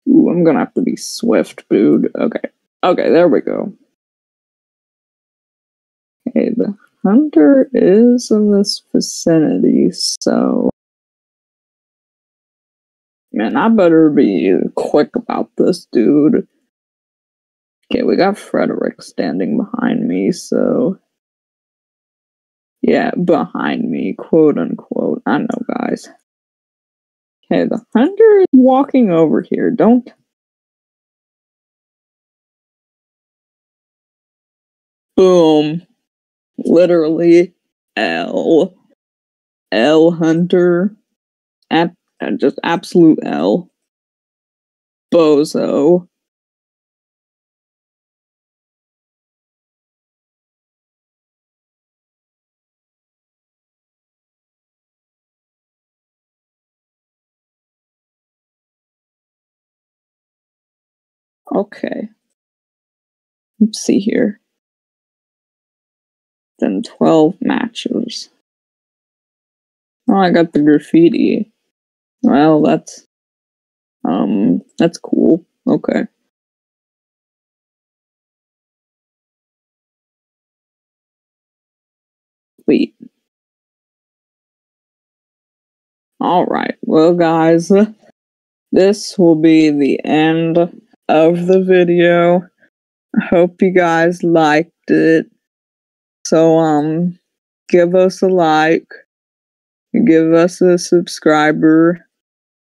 Ooh, I'm gonna have to be swift, dude. Okay. Okay, there we go. Okay, the hunter is in this vicinity, so... Man, I better be quick about this, dude. Okay, we got Frederick standing behind me, so... Yeah, behind me, quote-unquote. I know, guys. Okay, the hunter is walking over here. Don't... Boom. Literally, L. L hunter. At, just absolute L. Bozo. Okay. Let's see here. Then twelve matches. Oh, I got the graffiti. Well, that's... Um, that's cool. Okay. Wait. Alright, well guys, this will be the end of the video. I hope you guys liked it. So, um, give us a like, give us a subscriber,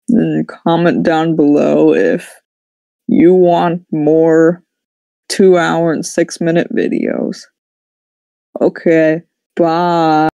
and comment down below if you want more two hour and six minute videos. Okay, bye.